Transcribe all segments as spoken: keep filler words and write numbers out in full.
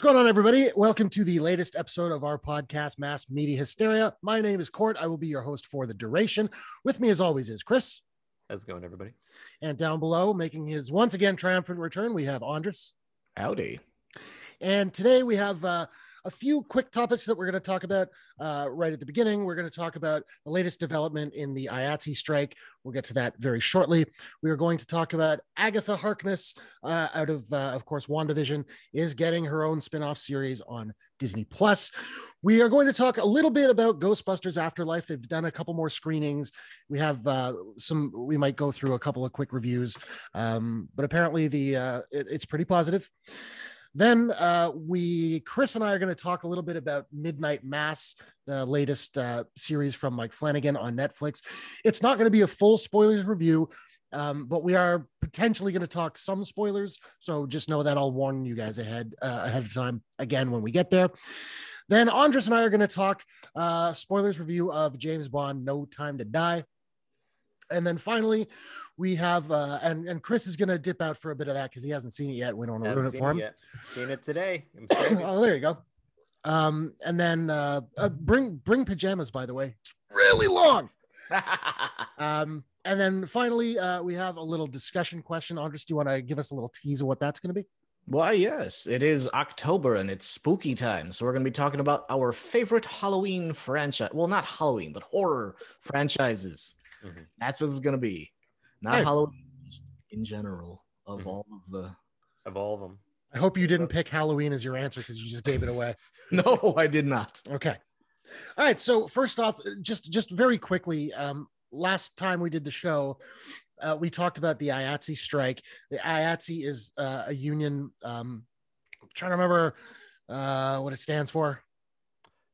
What's going on, everybody? Welcome to the latest episode of our podcast, Mass Media Hysteria. My name is Court. I will be your host for the duration. With me, as always, is Chris. How's it going, everybody? And down below, making his once again triumphant return, we have Andres. Howdy. And today we have uh, a few quick topics that we're going to talk about uh, right at the beginning. We're going to talk about the latest development in the I A T S E strike. We'll get to that very shortly. We are going to talk about Agatha Harkness uh, out of, uh, of course, WandaVision is getting her own spin-off series on Disney Plus. We are going to talk a little bit about Ghostbusters Afterlife. They've done a couple more screenings. We have uh, some, we might go through a couple of quick reviews, um, but apparently the uh, it, it's pretty positive. Then uh, we, Chris and I are going to talk a little bit about Midnight Mass, the latest uh, series from Mike Flanagan on Netflix. It's not going to be a full spoilers review, um, but we are potentially going to talk some spoilers. So just know that I'll warn you guys ahead, uh, ahead of time again when we get there. Then Andres and I are going to talk uh, spoilers review of James Bond, No Time to Die. And then finally, we have, uh, and, and Chris is going to dip out for a bit of that because he hasn't seen it yet. We don't want to ruin it for him. It seen it today. I'm oh, there you go. Um, and then uh, uh, bring bring pajamas, by the way. It's really long. um, and then finally, uh, we have a little discussion question. Andres, do you want to give us a little tease of what that's going to be? Why, yes, it is October and it's spooky time. So we're going to be talking about our favorite Halloween franchise. Well, not Halloween, but horror franchises. Mm-hmm. That's what it's gonna be, not hey. Halloween, just in general of mm-hmm. all of the of all of them. I hope you didn't pick Halloween as your answer because you just gave it away. No, I did not. Okay, all right. So first off, just just very quickly, um, last time we did the show, uh, we talked about the I A T S E strike. The I A T S E is uh, a union. Um, I'm trying to remember uh, what it stands for.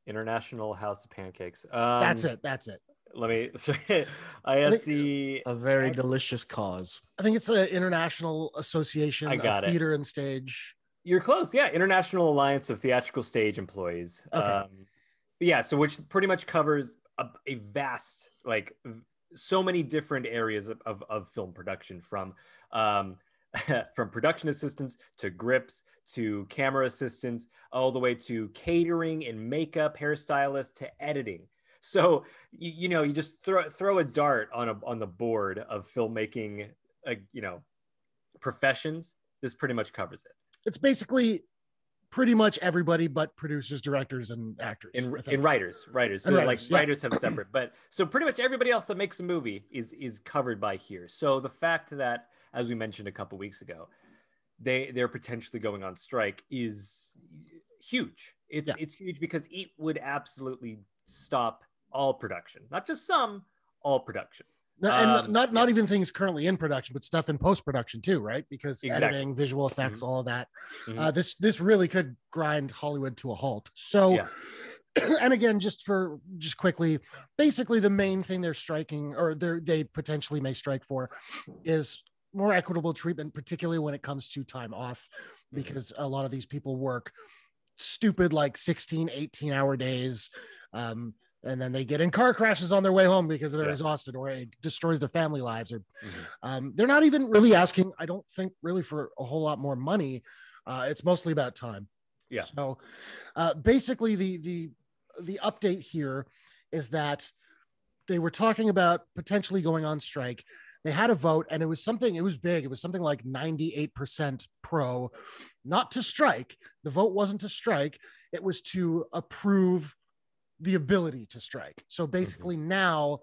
International House of Pancakes. Um, that's it. That's it. Let me say, I A T S E, a very delicious cause. I think it's the International Association of Theater and Stage. You're close. Yeah. International Alliance of Theatrical Stage Employees. Okay. Um, yeah. So which pretty much covers a, a vast, like so many different areas of, of, of film production from, um, from production assistants to grips to camera assistants, all the way to catering and makeup, hairstylists to editing. So you, you know, you just throw throw a dart on a on the board of filmmaking, uh, you know, professions. This pretty much covers it. It's basically pretty much everybody but producers, directors, and actors, and, and writers. Writers. So writers, like yeah. writers have separate, but so pretty much everybody else that makes a movie is is covered by here. So the fact that, as we mentioned a couple weeks ago, they they're potentially going on strike is huge. It's yeah. it's huge because it would absolutely stop all production, not just some, all production. No, and um, not not yeah. even things currently in production, but stuff in post-production too, right? Because exactly. editing, visual effects, mm-hmm. all of that. Mm-hmm. Uh, this this really could grind Hollywood to a halt. So, yeah. and again, just for just quickly, basically the main thing they're striking, or they they potentially may strike for, is more equitable treatment, particularly when it comes to time off, mm-hmm. because a lot of these people work stupid like sixteen, eighteen hour days. Um, and then they get in car crashes on their way home because they're yeah. exhausted, or it destroys their family lives. Or mm-hmm. um, they're not even really asking, I don't think, really for a whole lot more money. Uh, it's mostly about time. Yeah. So uh, basically, the the the update here is that they were talking about potentially going on strike. They had a vote, and it was something. It was big. It was something like ninety-eight percent pro, not to strike. The vote wasn't to strike. It was to approve the ability to strike. So basically mm-hmm. now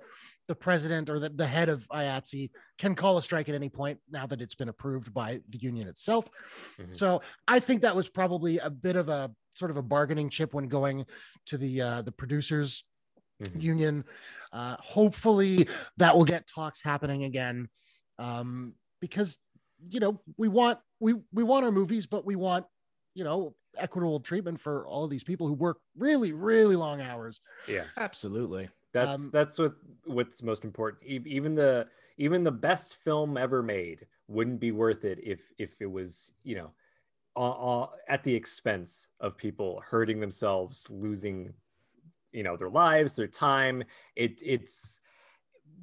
the president or the, the head of I A T S E can call a strike at any point now that it's been approved by the union itself. Mm-hmm. So I think that was probably a bit of a sort of a bargaining chip when going to the, uh, the producers mm-hmm. union. Uh, hopefully that will get talks happening again. Um, because, you know, we want, we, we want our movies, but we want, you know, equitable treatment for all of these people who work really, really long hours. Yeah, absolutely. That's um, that's what what's most important. Even the even the best film ever made wouldn't be worth it if if it was, you know, all, all at the expense of people hurting themselves, losing, you know, their lives, their time. It it's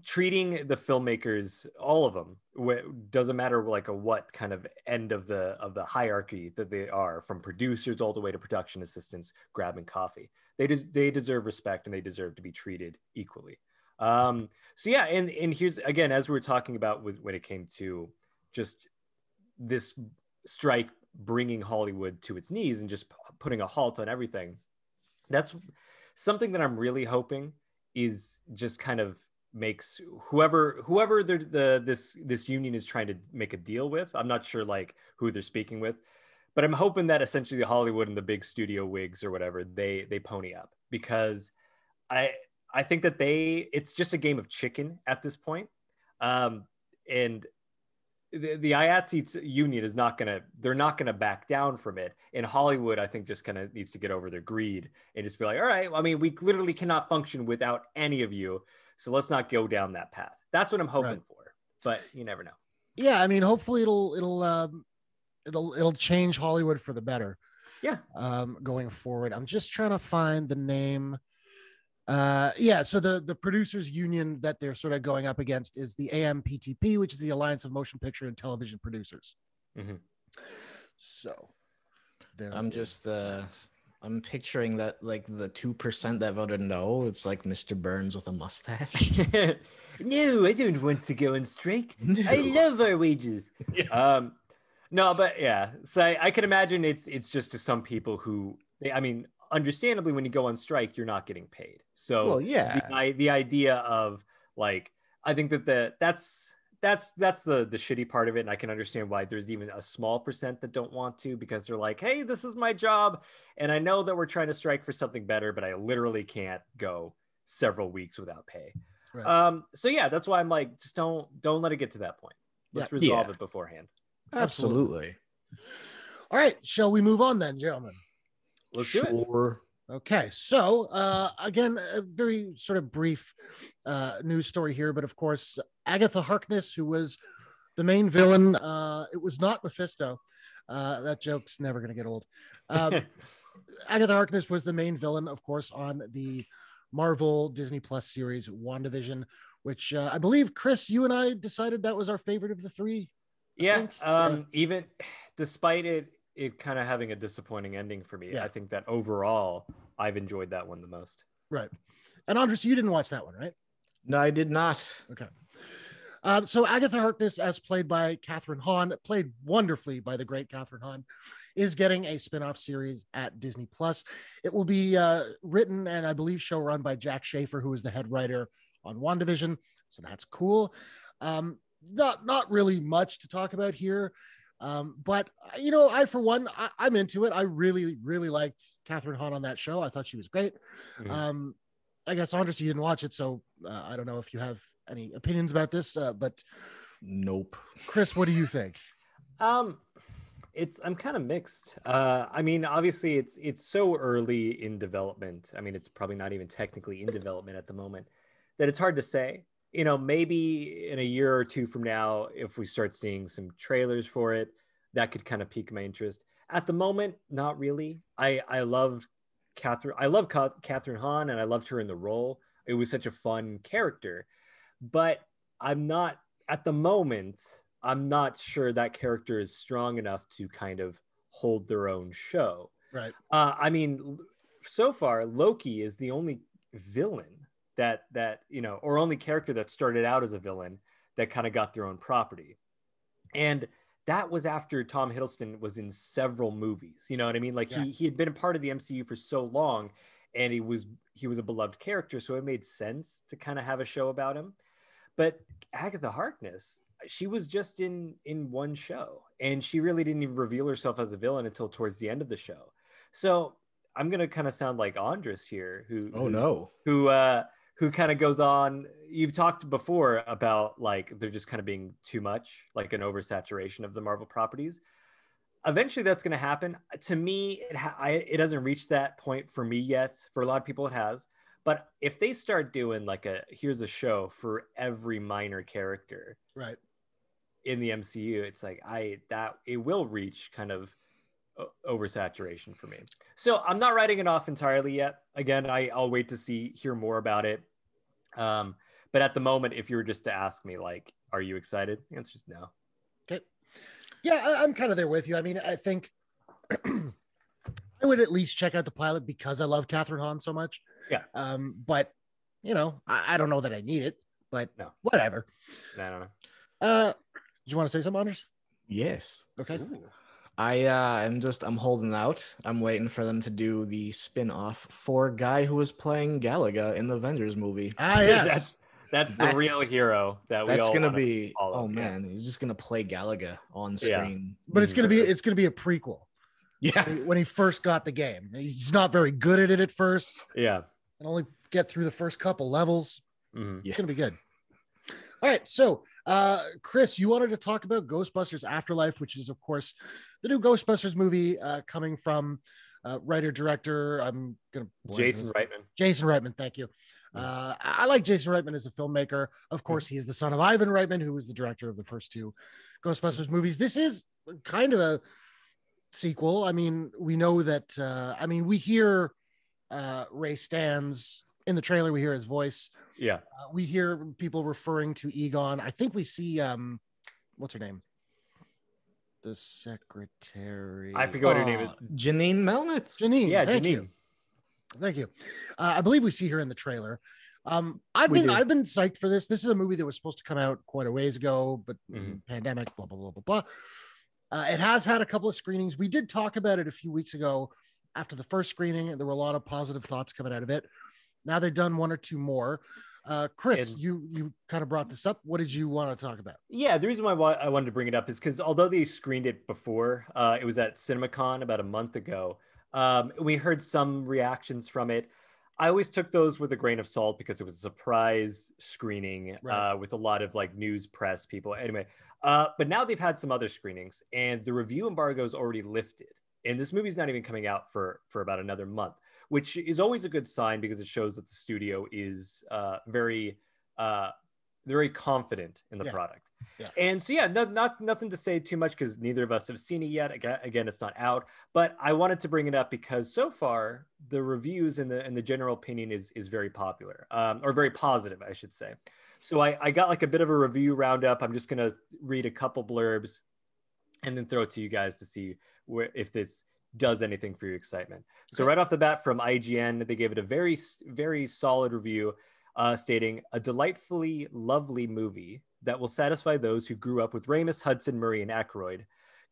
treating the filmmakers, all of them, doesn't matter like a what kind of end of the of the hierarchy that they are, from producers all the way to production assistants grabbing coffee. They des- they deserve respect, and they deserve to be treated equally. Um, so yeah, and and here's again, as we were talking about with when it came to just this strike bringing Hollywood to its knees and just p- putting a halt on everything. That's something that I'm really hoping is just kind of makes whoever whoever the, the this this union is trying to make a deal with. I'm not sure like who they're speaking with, but I'm hoping that essentially Hollywood and the big studio wigs or whatever, they they pony up, because I I think that they it's just a game of chicken at this point. Um, and the, the I A T S E union is not gonna they're not gonna back down from it. And Hollywood, I think, just kind of needs to get over their greed and just be like, all right, well, I mean, we literally cannot function without any of you. So let's not go down that path. That's what I'm hoping right. for, but you never know. Yeah, I mean, hopefully it'll it'll um, it'll it'll change Hollywood for the better. Yeah. Um, going forward, I'm just trying to find the name. Uh, yeah, so the the producers union that they're sort of going up against is the A M P T P, which is the Alliance of Motion Picture and Television Producers. Mm-hmm. So, I'm just the. Uh... I'm picturing that like the two percent that voted no, it's like Mister Burns with a mustache. No, I don't want to go on strike. No. I love our wages. Yeah. Um, no, but yeah. So I, I can imagine it's it's just to some people who, they, I mean, understandably, when you go on strike, you're not getting paid. So well, yeah. the, I, the idea of like, I think that the that's, that's that's the the shitty part of it, and I can understand why there's even a small percent that don't want to, because they're like, hey, this is my job, and I know that we're trying to strike for something better, but I literally can't go several weeks without pay. Right. Um, so yeah, that's why I'm like, just don't don't let it get to that point. Let's yeah. resolve yeah. it beforehand. Absolutely. Absolutely. All right, shall we move on then, gentlemen? Let's sure. do it. Okay, so uh, again, a very sort of brief uh, news story here, but of course, Agatha Harkness, who was the main villain, uh, it was not Mephisto. Uh, that joke's never going to get old. Um, Agatha Harkness was the main villain, of course, on the Marvel Disney Plus series WandaVision, which uh, I believe, Chris, you and I decided that was our favorite of the three. I yeah, um, right? even despite it, it kind of having a disappointing ending for me. Yeah. I think that overall, I've enjoyed that one the most. Right. And Andres, you didn't watch that one, right? No, I did not. Okay. Um, so Agatha Harkness, as played by Kathryn Hahn, played wonderfully by the great Kathryn Hahn, is getting a spin-off series at Disney Plus. It will be uh, written and I believe showrun by Jack Schaefer, who is the head writer on WandaVision. So that's cool. Um, not, not really much to talk about here. Um, but, you know, I, for one, I, I'm into it. I really, really liked Kathryn Hahn on that show. I thought she was great. Mm-hmm. Um, I guess, Andres, you didn't watch it, so uh, I don't know if you have any opinions about this, uh, but... Nope. Chris, what do you think? Um, it's I'm kind of mixed. Uh, I mean, obviously, it's it's so early in development. I mean, it's probably not even technically in development at the moment that it's hard to say. You know, maybe in a year or two from now, if we start seeing some trailers for it, that could kind of pique my interest. At the moment, not really. I, I love Kathryn. I love Kathryn Hahn, and I loved her in the role. It was such a fun character, but I'm not at the moment. I'm not sure that character is strong enough to kind of hold their own show. Right. Uh, I mean, so far, Loki is the only villain. That, that you know, or only character that started out as a villain that kind of got their own property. And that was after Tom Hiddleston was in several movies. You know what I mean? Like yeah. he he had been a part of the M C U for so long, and he was he was a beloved character, so it made sense to kind of have a show about him. But Agatha Harkness, she was just in in one show, and she really didn't even reveal herself as a villain until towards the end of the show. So I'm gonna kind of sound like Andres here, who oh who, no, who uh who kind of goes on, you've talked before about like, they're just kind of being too much, like an oversaturation of the Marvel properties. Eventually that's going to happen. To me, it, ha- I, it doesn't reach that point for me yet. For a lot of people it has, but if they start doing like a, here's a show for every minor character right in the M C U, it's like, I, that it will reach kind of oversaturation for me. So I'm not writing it off entirely yet. Again, I, I'll wait to see, hear more about it. Um, But at the moment, if you were just to ask me, like, are you excited? The answer is no. Okay. Yeah, I, I'm kind of there with you. I mean, I think I would at least check out the pilot because I love Kathryn Hahn so much. Yeah. Um, but, you know, I, I don't know that I need it, but no. Whatever. I don't know. Uh, do you want to say something, Anders? Yes. Okay. Ooh. I uh, am just, I'm holding out. I'm waiting for them to do the spin-off for guy who was playing Galaga in the Avengers movie. Ah, yes. that's, that's the that's, real hero that we that's all gonna be. Follow. Oh man, yeah. He's just gonna play Galaga on screen. Yeah. But it's gonna be it's gonna be a prequel. Yeah, when he first got the game, he's not very good at it at first. Yeah, and only get through the first couple levels. Mm-hmm. It's yeah. gonna be good. All right, so uh, Chris, you wanted to talk about Ghostbusters Afterlife, which is, of course, the new Ghostbusters movie uh, coming from uh, writer-director, I'm going to... Jason Reitman. Jason Reitman, thank you. Uh, I like Jason Reitman as a filmmaker. Of course, he is the son of Ivan Reitman, who was the director of the first two Ghostbusters movies. This is kind of a sequel. I mean, we know that... Uh, I mean, we hear uh, Ray Stans... In the trailer, we hear his voice. Yeah. Uh, we hear people referring to Egon. I think we see, um, what's her name? The secretary. I forgot uh, her name is. Janine Melnitz. Janine. Yeah, thank Janine. You. Thank you. Uh, I believe we see her in the trailer. Um, I've we been do. I've been psyched for this. This is a movie that was supposed to come out quite a ways ago, but mm-hmm. pandemic, blah, blah, blah, blah, blah. Uh, it has had a couple of screenings. We did talk about it a few weeks ago after the first screening, and there were a lot of positive thoughts coming out of it. Now they've done one or two more. Uh, Chris, and, you you kind of brought this up. What did you want to talk about? Yeah, the reason why I wanted to bring it up is because although they screened it before, uh, it was at CinemaCon about a month ago. Um, we heard some reactions from it. I always took those with a grain of salt because it was a surprise screening right. uh, with a lot of like news press people. Anyway, uh, but now they've had some other screenings and the review embargo is already lifted. And this movie's not even coming out for, for about another month. Which is always a good sign because it shows that the studio is uh, very, uh, very confident in the yeah. product. Yeah. And so, yeah, no, not nothing to say too much because neither of us have seen it yet. Again, it's not out, but I wanted to bring it up because so far the reviews and the and the general opinion is is very popular um, or very positive, I should say. So I, I got like a bit of a review roundup. I'm just gonna read a couple blurbs, and then throw it to you guys to see where if this. Does anything for your excitement. So right off the bat from I G N, they gave it a very, very solid review uh, stating a delightfully lovely movie that will satisfy those who grew up with Ramis, Hudson, Murray, and Aykroyd.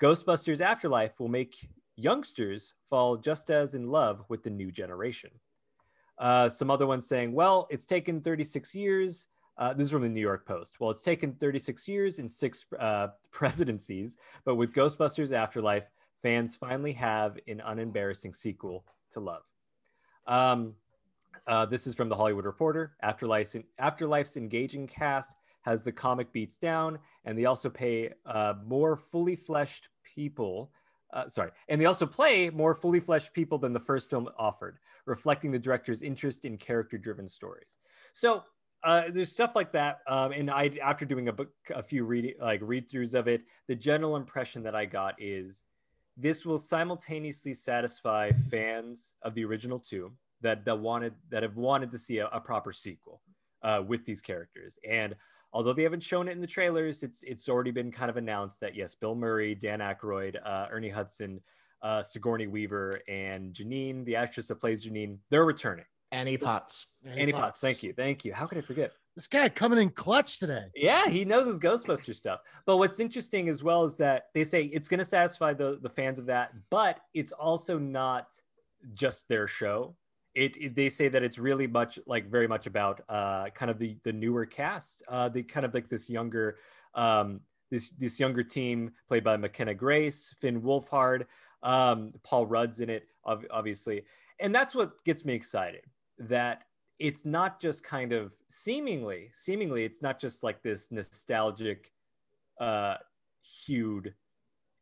Ghostbusters Afterlife will make youngsters fall just as in love with the new generation. Uh, some other ones saying, well, it's taken thirty-six years. Uh, this is from the New York Post. Well, it's taken thirty-six years and six uh, presidencies, but with Ghostbusters Afterlife, fans finally have an unembarrassing sequel to love. Um, uh, this is from The Hollywood Reporter. Afterlife's, Afterlife's engaging cast has the comic beats down, and they also pay uh, more fully fleshed people. Uh, sorry, and they also play more fully fleshed people than the first film offered, reflecting the director's interest in character-driven stories. So uh, there's stuff like that. Um, and I, after doing a book, a few read like read-throughs of it, the general impression that I got is. This will simultaneously satisfy fans of the original two that that wanted that have wanted to see a, a proper sequel uh, with these characters. And although they haven't shown it in the trailers, it's it's already been kind of announced that yes, Bill Murray, Dan Aykroyd, uh, Ernie Hudson, uh, Sigourney Weaver, and Janine, the actress that plays Janine, they're returning. Annie Potts. Annie, Annie Potts. Potts. Thank you, thank you. How could I forget? This guy coming in clutch today. Yeah, he knows his Ghostbuster stuff. But what's interesting as well is that they say it's going to satisfy the, the fans of that, but it's also not just their show. It, it they say that it's really much like very much about uh, kind of the the newer cast, uh, the kind of like this younger um, this this younger team played by McKenna Grace, Finn Wolfhard, um, Paul Rudd's in it, obviously, and that's what gets me excited. That. It's not just kind of seemingly, seemingly, it's not just like this nostalgic, uh, hued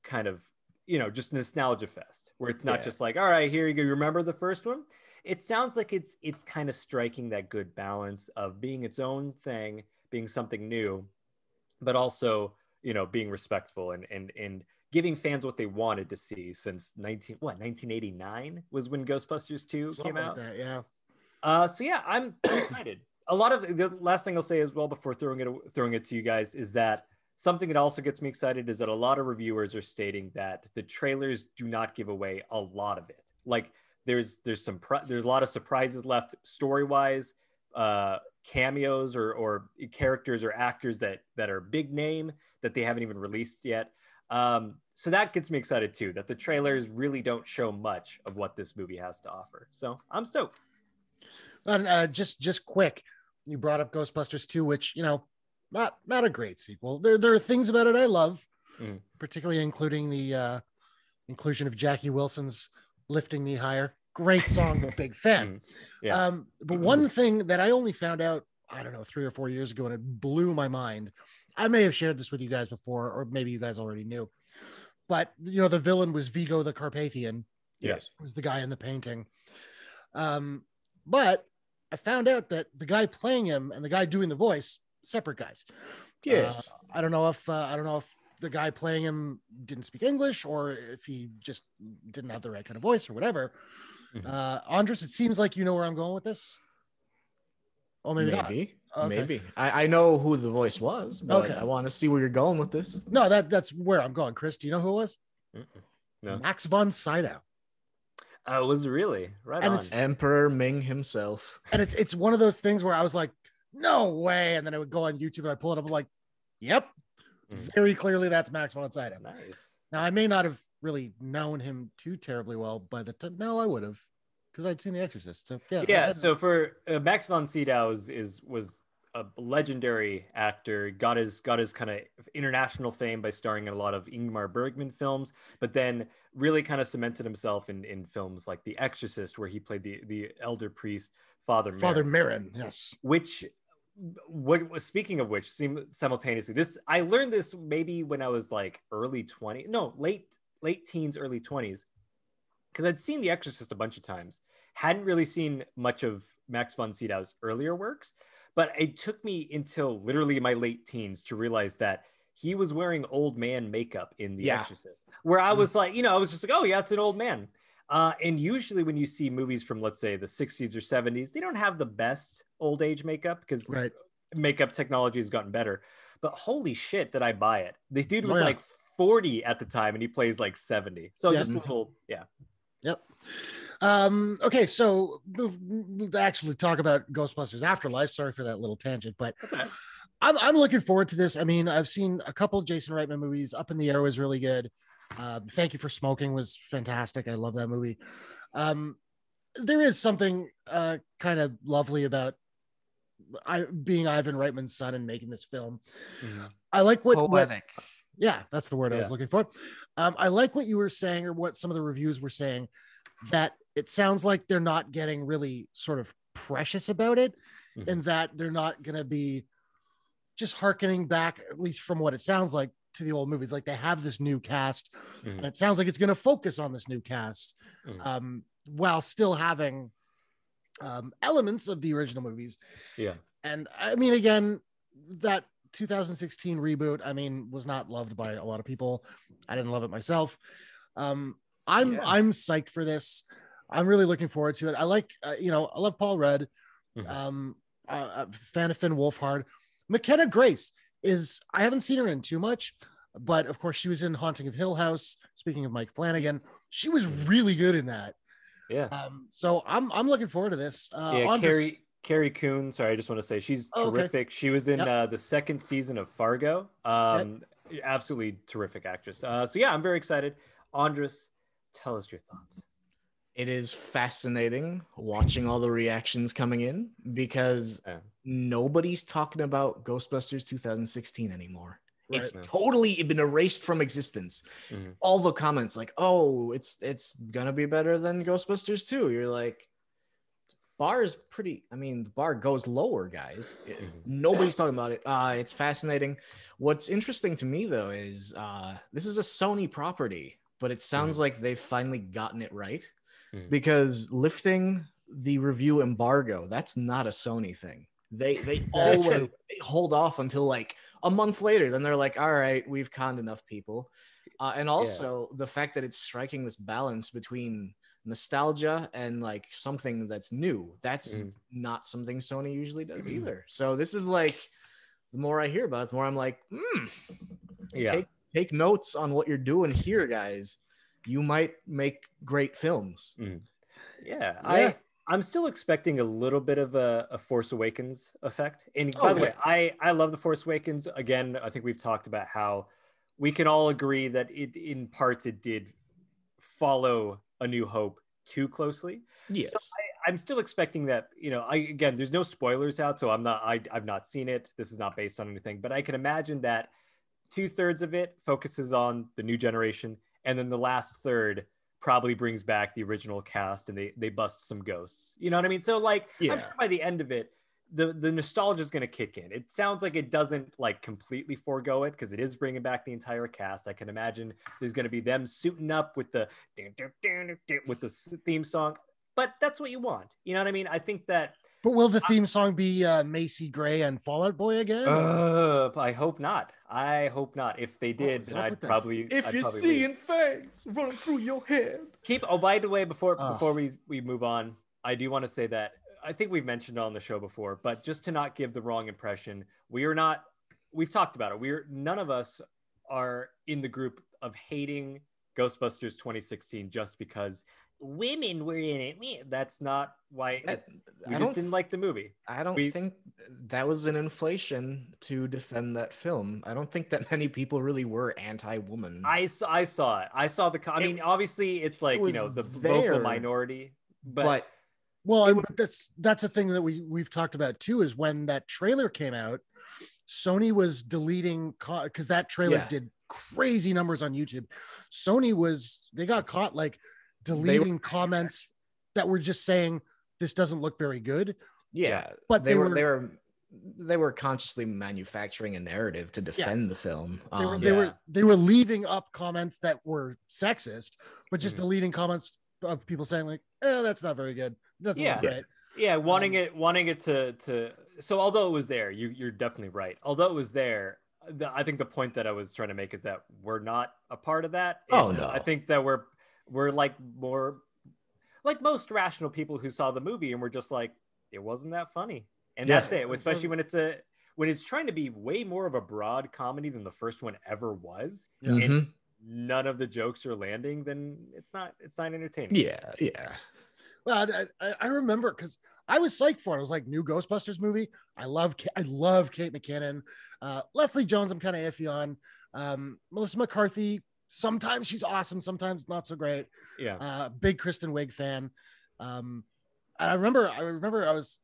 kind of, you know, just nostalgia fest where it's not yeah. just like, all right, here you go. You remember the first one? It sounds like it's, it's kind of striking that good balance of being its own thing, being something new, but also, you know, being respectful and, and, and giving fans what they wanted to see since nineteen, what, nineteen eighty-nine was when Ghostbusters two Something came out. Like that, yeah. Uh, so yeah, I'm excited. a lot of the last thing I'll say as well before throwing it throwing it to you guys is that something that also gets me excited is that a lot of reviewers are stating that the trailers do not give away a lot of it. Like there's there's some there's a lot of surprises left story-wise, uh, cameos or or characters or actors that that are big name that they haven't even released yet. Um, so that gets me excited too, that the trailers really don't show much of what this movie has to offer. So I'm stoked. And uh, just just quick, you brought up Ghostbusters two, which, you know, not not a great sequel. There there are things about it I love, mm. particularly including the uh, inclusion of Jackie Wilson's "Lifting Me Higher." Great song, big fan. Mm. Yeah. Um, but one thing that I only found out, I don't know, three or four years ago, and it blew my mind. I may have shared this with you guys before, or maybe you guys already knew. But you know, the villain was Vigo the Carpathian. Yes, was the guy in the painting. Um, but I found out that the guy playing him and the guy doing the voice, separate guys. Yes. Uh, I don't know if uh, I don't know if the guy playing him didn't speak English or if he just didn't have the right kind of voice or whatever. Mm-hmm. Uh, Andres, it seems like you know where I'm going with this. Oh, maybe maybe, not. Okay. maybe. I, I know who the voice was, but okay. I want to see where you're going with this. No, that that's where I'm going. Chris, do you know who it was? Mm-mm. No. Max von Sydow. Oh, it was really right and on. It's Emperor Ming himself. And it's it's one of those things where I was like, no way. And then I would go on YouTube and I pull it up. I'm like, yep, mm-hmm. very clearly that's Max von Sydow. Nice. Now I may not have really known him too terribly well by the time. No, I would have. Because I'd seen The Exorcist, so yeah. Yeah, so for uh, Max von Sydow is, is was a legendary actor. Got his got his kind of international fame by starring in a lot of Ingmar Bergman films, but then really kind of cemented himself in in films like The Exorcist, where he played the the elder priest Father Father Marin. Yes, which what was speaking of which, simultaneously, this I learned this maybe when I was like early twenties, no late late teens, early twenties. Because I'd seen The Exorcist a bunch of times, hadn't really seen much of Max von Sydow's earlier works, but it took me until literally my late teens to realize that he was wearing old man makeup in The yeah. Exorcist, where I was like, you know, I was just like, oh yeah, it's an old man. Uh, and usually when you see movies from, let's say, the sixties or seventies, they don't have the best old age makeup because right. makeup technology has gotten better. But holy shit, did I buy it? The dude was yeah. like forty at the time and he plays like seventy. So yeah. just a little, yeah. Yep. Um, okay, so we'll actually talk about Ghostbusters Afterlife. Sorry for that little tangent, but That's all right. I'm, I'm looking forward to this. I mean, I've seen a couple of Jason Reitman movies. Up in the Air was really good. Uh, Thank You for Smoking was fantastic. I love that movie. Um, there is something uh, kind of lovely about I, being Ivan Reitman's son and making this film. Mm-hmm. I like what... Poetic. What Yeah, that's the word yeah. I was looking for. Um, I like what you were saying, or what some of the reviews were saying, that it sounds like they're not getting really sort of precious about it, mm-hmm. and that they're not going to be just hearkening back, at least from what it sounds like, to the old movies. Like they have this new cast, mm-hmm. and it sounds like it's going to focus on this new cast, mm-hmm. um, while still having um, elements of the original movies. Yeah, and I mean, again, that two thousand sixteen reboot, I mean, was not loved by a lot of people. I didn't love it myself. Um, I'm yeah. I'm psyched for this. I'm really looking forward to it. I like, uh, you know, I love Paul Rudd. Mm-hmm. Um, uh, fan of Finn Wolfhard. McKenna Grace is, I haven't seen her in too much, but of course she was in Haunting of Hill House. Speaking of Mike Flanagan, she was really good in that. Yeah. Um, so I'm I'm looking forward to this. Uh, yeah, Carrie. Carrie Coon, sorry, I just want to say she's oh, terrific. Okay. She was in yep. uh, the second season of Fargo. Um, yep. Absolutely terrific actress. Uh, so yeah, I'm very excited. Andres, tell us your thoughts. It is fascinating watching all the reactions coming in because yeah. nobody's talking about Ghostbusters two thousand sixteen anymore. Right. It's totally been erased from existence. Mm-hmm. All the comments like, oh, it's it's gonna be better than Ghostbusters two. You're like, bar is pretty, I mean, the bar goes lower, guys. It, nobody's talking about it. Uh, it's fascinating. What's interesting to me, though, is uh, this is a Sony property, but it sounds mm. like they've finally gotten it right mm. because lifting the review embargo, that's not a Sony thing. They they always they hold off until like a month later. Then they're like, all right, we've conned enough people. Uh, and also yeah. the fact that it's striking this balance between nostalgia and like something that's new. That's mm. not something Sony usually does either. So this is like, the more I hear about it, the more I'm like, mm, yeah. take, take notes on what you're doing here, guys. You might make great films. Mm. Yeah, yeah. I, I'm still expecting a little bit of a, a Force Awakens effect. And by oh, the way, yeah. I, I love The Force Awakens. Again, I think we've talked about how we can all agree that it, in parts, it did follow A New Hope too closely. Yes. So I, I'm still expecting that, you know, I, again, there's no spoilers out, so I'm not, I, I've not seen it. This is not based on anything, but I can imagine that two thirds of it focuses on the new generation. And then the last third probably brings back the original cast and they, they bust some ghosts. You know what I mean? So like, yeah. I'm sure by the end of it, the, the nostalgia is going to kick in. It sounds like it doesn't like completely forego it because it is bringing back the entire cast. I can imagine there's going to be them suiting up with the with the theme song, but that's what you want. You know what I mean? I think that. But will the theme song be uh, Macy Gray and Fall Out Boy again? Uh, I hope not. I hope not. If they did, then I'd probably. If I'd you're probably seeing leave. Things running through your head. Keep. Oh, by the way, before uh. before we we move on, I do want to say that. I think we've mentioned it on the show before, but just to not give the wrong impression, we are not, we've talked about it. We're none of us are in the group of hating Ghostbusters twenty sixteen just because women were in it. That's not why I, we I just didn't like the movie. I don't we, think that was an inflation to defend that film. I don't think that many people really were anti-woman. I, I saw it. I saw the, I mean, it, obviously it's like, it you know, the there, vocal minority, but, but well, I, that's that's a thing that we we've talked about too. Is when that trailer came out, Sony was deleting because that trailer yeah. did crazy numbers on YouTube. Sony was they got caught like deleting were, comments that were just saying this doesn't look very good. Yeah, but they, they were, were they were they were consciously manufacturing a narrative to defend yeah. the film. Um, they were they yeah. were they were leaving up comments that were sexist, but just mm-hmm. deleting comments of people saying like, oh, that's not very good. That's yeah. not right. Yeah. Wanting um, it, wanting it to, to, so although it was there, you, you're definitely right. Although it was there, the, I think the point that I was trying to make is that we're not a part of that. Oh no. I think that we're, we're like more like most rational people who saw the movie and we're just like, it wasn't that funny. And yeah. that's it. Especially when it's a, when it's trying to be way more of a broad comedy than the first one ever was. Mm-hmm. And none of the jokes are landing, then it's not it's not entertaining. Yeah, yeah. Well, I, I, I remember because I was psyched for it. I was like, new Ghostbusters movie. I love I love Kate McKinnon. Uh, Leslie Jones, I'm kind of iffy on. Um, Melissa McCarthy, sometimes she's awesome, sometimes not so great. Yeah. Uh, big Kristen Wiig fan. Um, and I remember I remember I was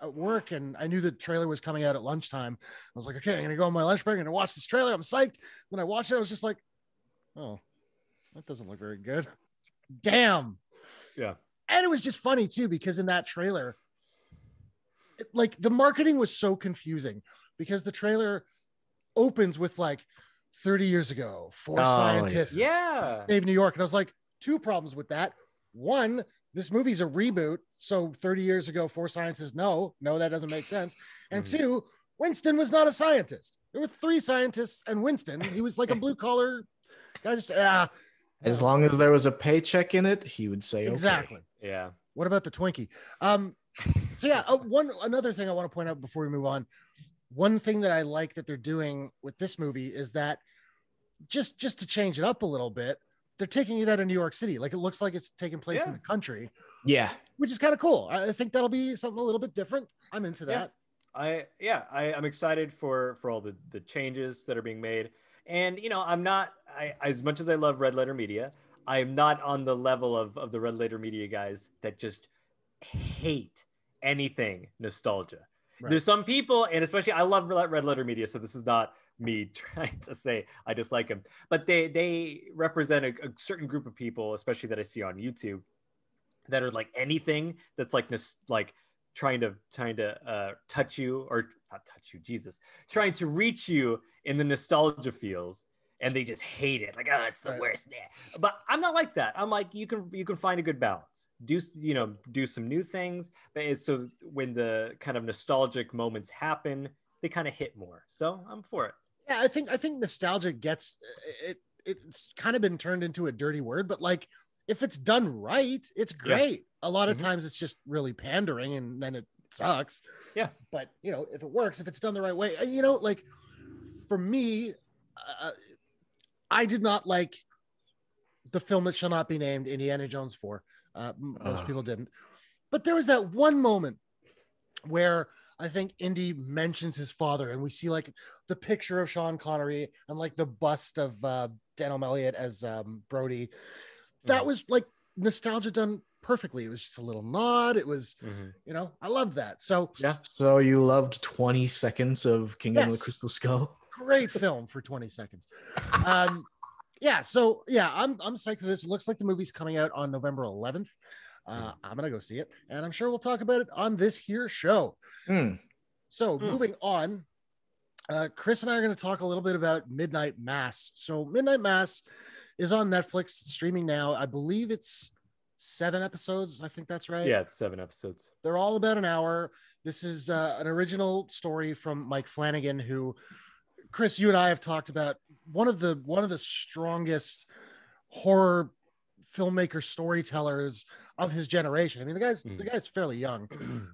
at work and I knew the trailer was coming out at lunchtime. I was like, okay, I'm gonna go on my lunch break and watch this trailer. I'm psyched. When I watched it, I was just like, oh, that doesn't look very good. Damn. Yeah. And it was just funny too, because in that trailer, it, like the marketing was so confusing because the trailer opens with like thirty years ago, four oh, scientists yeah. saved New York. And I was like, two problems with that. One, this movie's a reboot. So thirty years ago, four scientists. No, no, that doesn't make sense. And mm-hmm. two, Winston was not a scientist. There were three scientists and Winston, he was like a blue collar I just, uh, as long as there was a paycheck in it, he would say exactly. Okay. Yeah. What about the Twinkie? Um, so yeah, uh, one another thing I want to point out before we move on. One thing that I like that they're doing with this movie is that just just to change it up a little bit, they're taking it out of New York City. Like it looks like it's taking place yeah. in the country. Yeah, which is kind of cool. I think that'll be something a little bit different. I'm into that. Yeah. I yeah, I, I'm excited for for all the the changes that are being made. And, you know, I'm not, I, as much as I love Red Letter Media, I'm not on the level of, of the Red Letter Media guys that just hate anything nostalgia. Right. There's some people, and especially I love Red Letter Media, so this is not me trying to say I dislike them. But they, they represent a, a certain group of people, especially that I see on YouTube, that are like anything that's like like trying to, trying to uh, touch you or not touch you, Jesus, trying to reach you in the nostalgia feels, and they just hate it. Like, oh, it's the worst. Nah. But I'm not like that. I'm like, you can you can find a good balance. Do you know? Do some new things. But it's so when the kind of nostalgic moments happen, they kind of hit more. So I'm for it. Yeah, I think I think nostalgia gets it. It's kind of been turned into a dirty word, but like if it's done right, it's great. Yeah. A lot of mm-hmm. times it's just really pandering and then it sucks. Yeah. But, you know, if it works, if it's done the right way, you know, like for me, uh, I did not like the film that shall not be named, Indiana Jones four. Uh, most uh. people didn't. But there was that one moment where I think Indy mentions his father and we see like the picture of Sean Connery and like the bust of uh, Denholm Elliott as um, Brody. That mm-hmm. was like nostalgia done perfectly. It was just a little nod. It was, mm-hmm. you know, I loved that. So yeah. So you loved twenty seconds of Kingdom yes. of the Crystal Skull. Great film for twenty seconds. Um, yeah. So yeah, I'm I'm psyched for this. It looks like the movie's coming out on November eleventh. Uh, I'm going to go see it, and I'm sure we'll talk about it on this here show. Mm. So mm. moving on, uh, Chris and I are going to talk a little bit about Midnight Mass. So Midnight Mass is on Netflix, streaming now. I believe it's seven episodes. I think that's right. Yeah, it's seven episodes. They're all about an hour. This is uh, an original story from Mike Flanagan, who, Chris, you and I have talked about one of the one of the strongest horror filmmaker storytellers of his generation. I mean, the guy's mm. the guy's fairly young.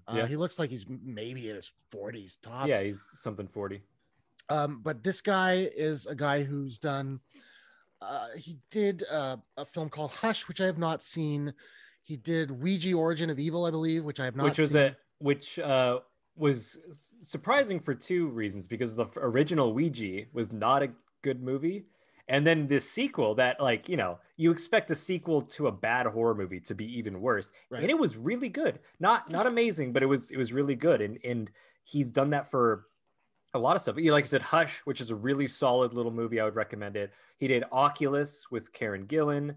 Uh, yeah. He looks like he's maybe in his forties tops. Yeah, he's something forty. Um, but this guy is a guy who's done. Uh, he did uh, a film called Hush, which I have not seen. He did Ouija, Origin of Evil, I believe, which I have not. Which was seen. a which uh, was surprising for two reasons, because the original Ouija was not a good movie. And then this sequel that, like, you know, you expect a sequel to a bad horror movie to be even worse. Right. And it was really good. Not not amazing, but it was it was really good. And and he's done that for a lot of stuff. Like I said, Hush, which is a really solid little movie. I would recommend it. He did Oculus with Karen Gillan.